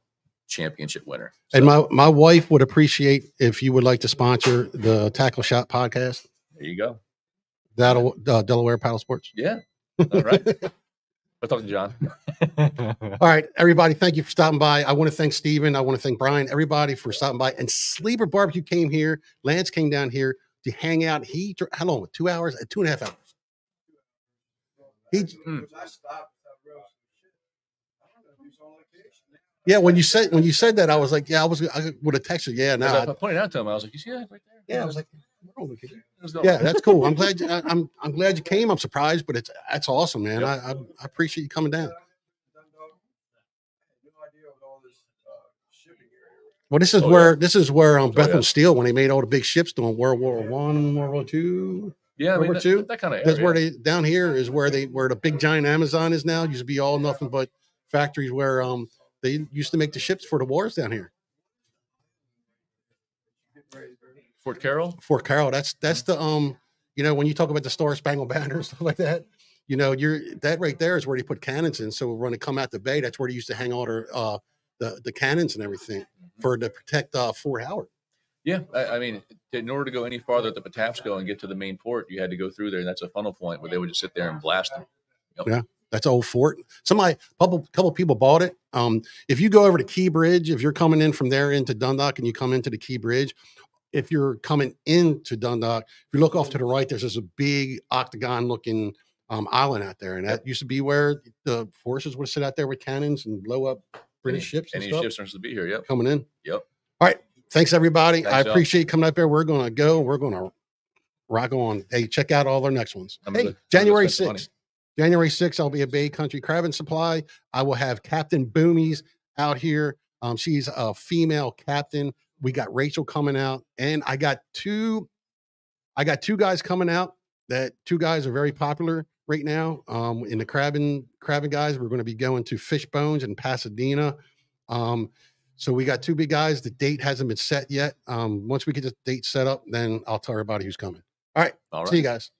championship winner. So. And my, my wife would appreciate if you would like to sponsor the Tackle Shot podcast. There you go. That'll uh, Delaware Paddle Sports. Yeah. All right. I'll talk to John. All right, everybody. Thank you for stopping by. I want to thank Steven. I want to thank Brian, everybody for stopping by. And Sleeper Barbecue came here. Lance came down here to hang out. He, how long? Two hours? Two and a half hours. He, mm. Yeah, when you said when you said that, I was like, yeah, I was I would have texted, yeah. Now I, I pointed out to him, I was like, you see that right there? Yeah, I was like, yeah, that's cool. I'm glad you, I, I'm I'm glad you came. I'm surprised, but it's that's awesome, man. Yep. I, I I appreciate you coming down. Well, this is oh, where yeah. this is where um, Bethel oh, yeah. Steel when they made all the big ships during World War One, World War Two. Yeah, I mean, World War Two. That, that kind of that's where they down here is where they where the big giant Amazon is now. It used to be all nothing but factories where um. They used to make the ships for the wars down here. Fort Carroll? Fort Carroll. That's that's the um, you know, when you talk about the Star Spangled Banner and stuff like that, you know, you're that right there is where they put cannons in. So when they come out the bay, that's where they used to hang all their uh the, the cannons and everything for to protect uh Fort Howard. Yeah, I, I mean, in order to go any farther at the Patapsco and get to the main port, you had to go through there, and that's a funnel point where they would just sit there and blast them. Yep. Yeah. That's an old fort. Somebody, a couple, couple people bought it. Um, if you go over to Key Bridge, if you're coming in from there into Dundalk and you come into the Key Bridge, if you're coming into Dundalk, if you look off to the right, there's this big octagon-looking um, island out there, and that used to be where the forces would sit out there with cannons and blow up British any, ships and any stuff. Ships supposed to be here, yep. Coming in. Yep. All right. Thanks, everybody. Thanks, I appreciate you coming up there. We're going to go. We're going to rock on. Hey, check out all our next ones. I'm hey, gonna, January sixth. January sixth, I'll be at Bay Country Crabbing Supply. I will have Captain Boomies out here. Um, she's a female captain. We got Rachel coming out, and I got two. I got two guys coming out. That two guys are very popular right now. Um, in the crabbing crabbing guys, we're going to be going to Fish Bones in Pasadena. Um, so we got two big guys. The date hasn't been set yet. Um, once we get the date set up, then I'll tell everybody who's coming. All right. All right. See you guys.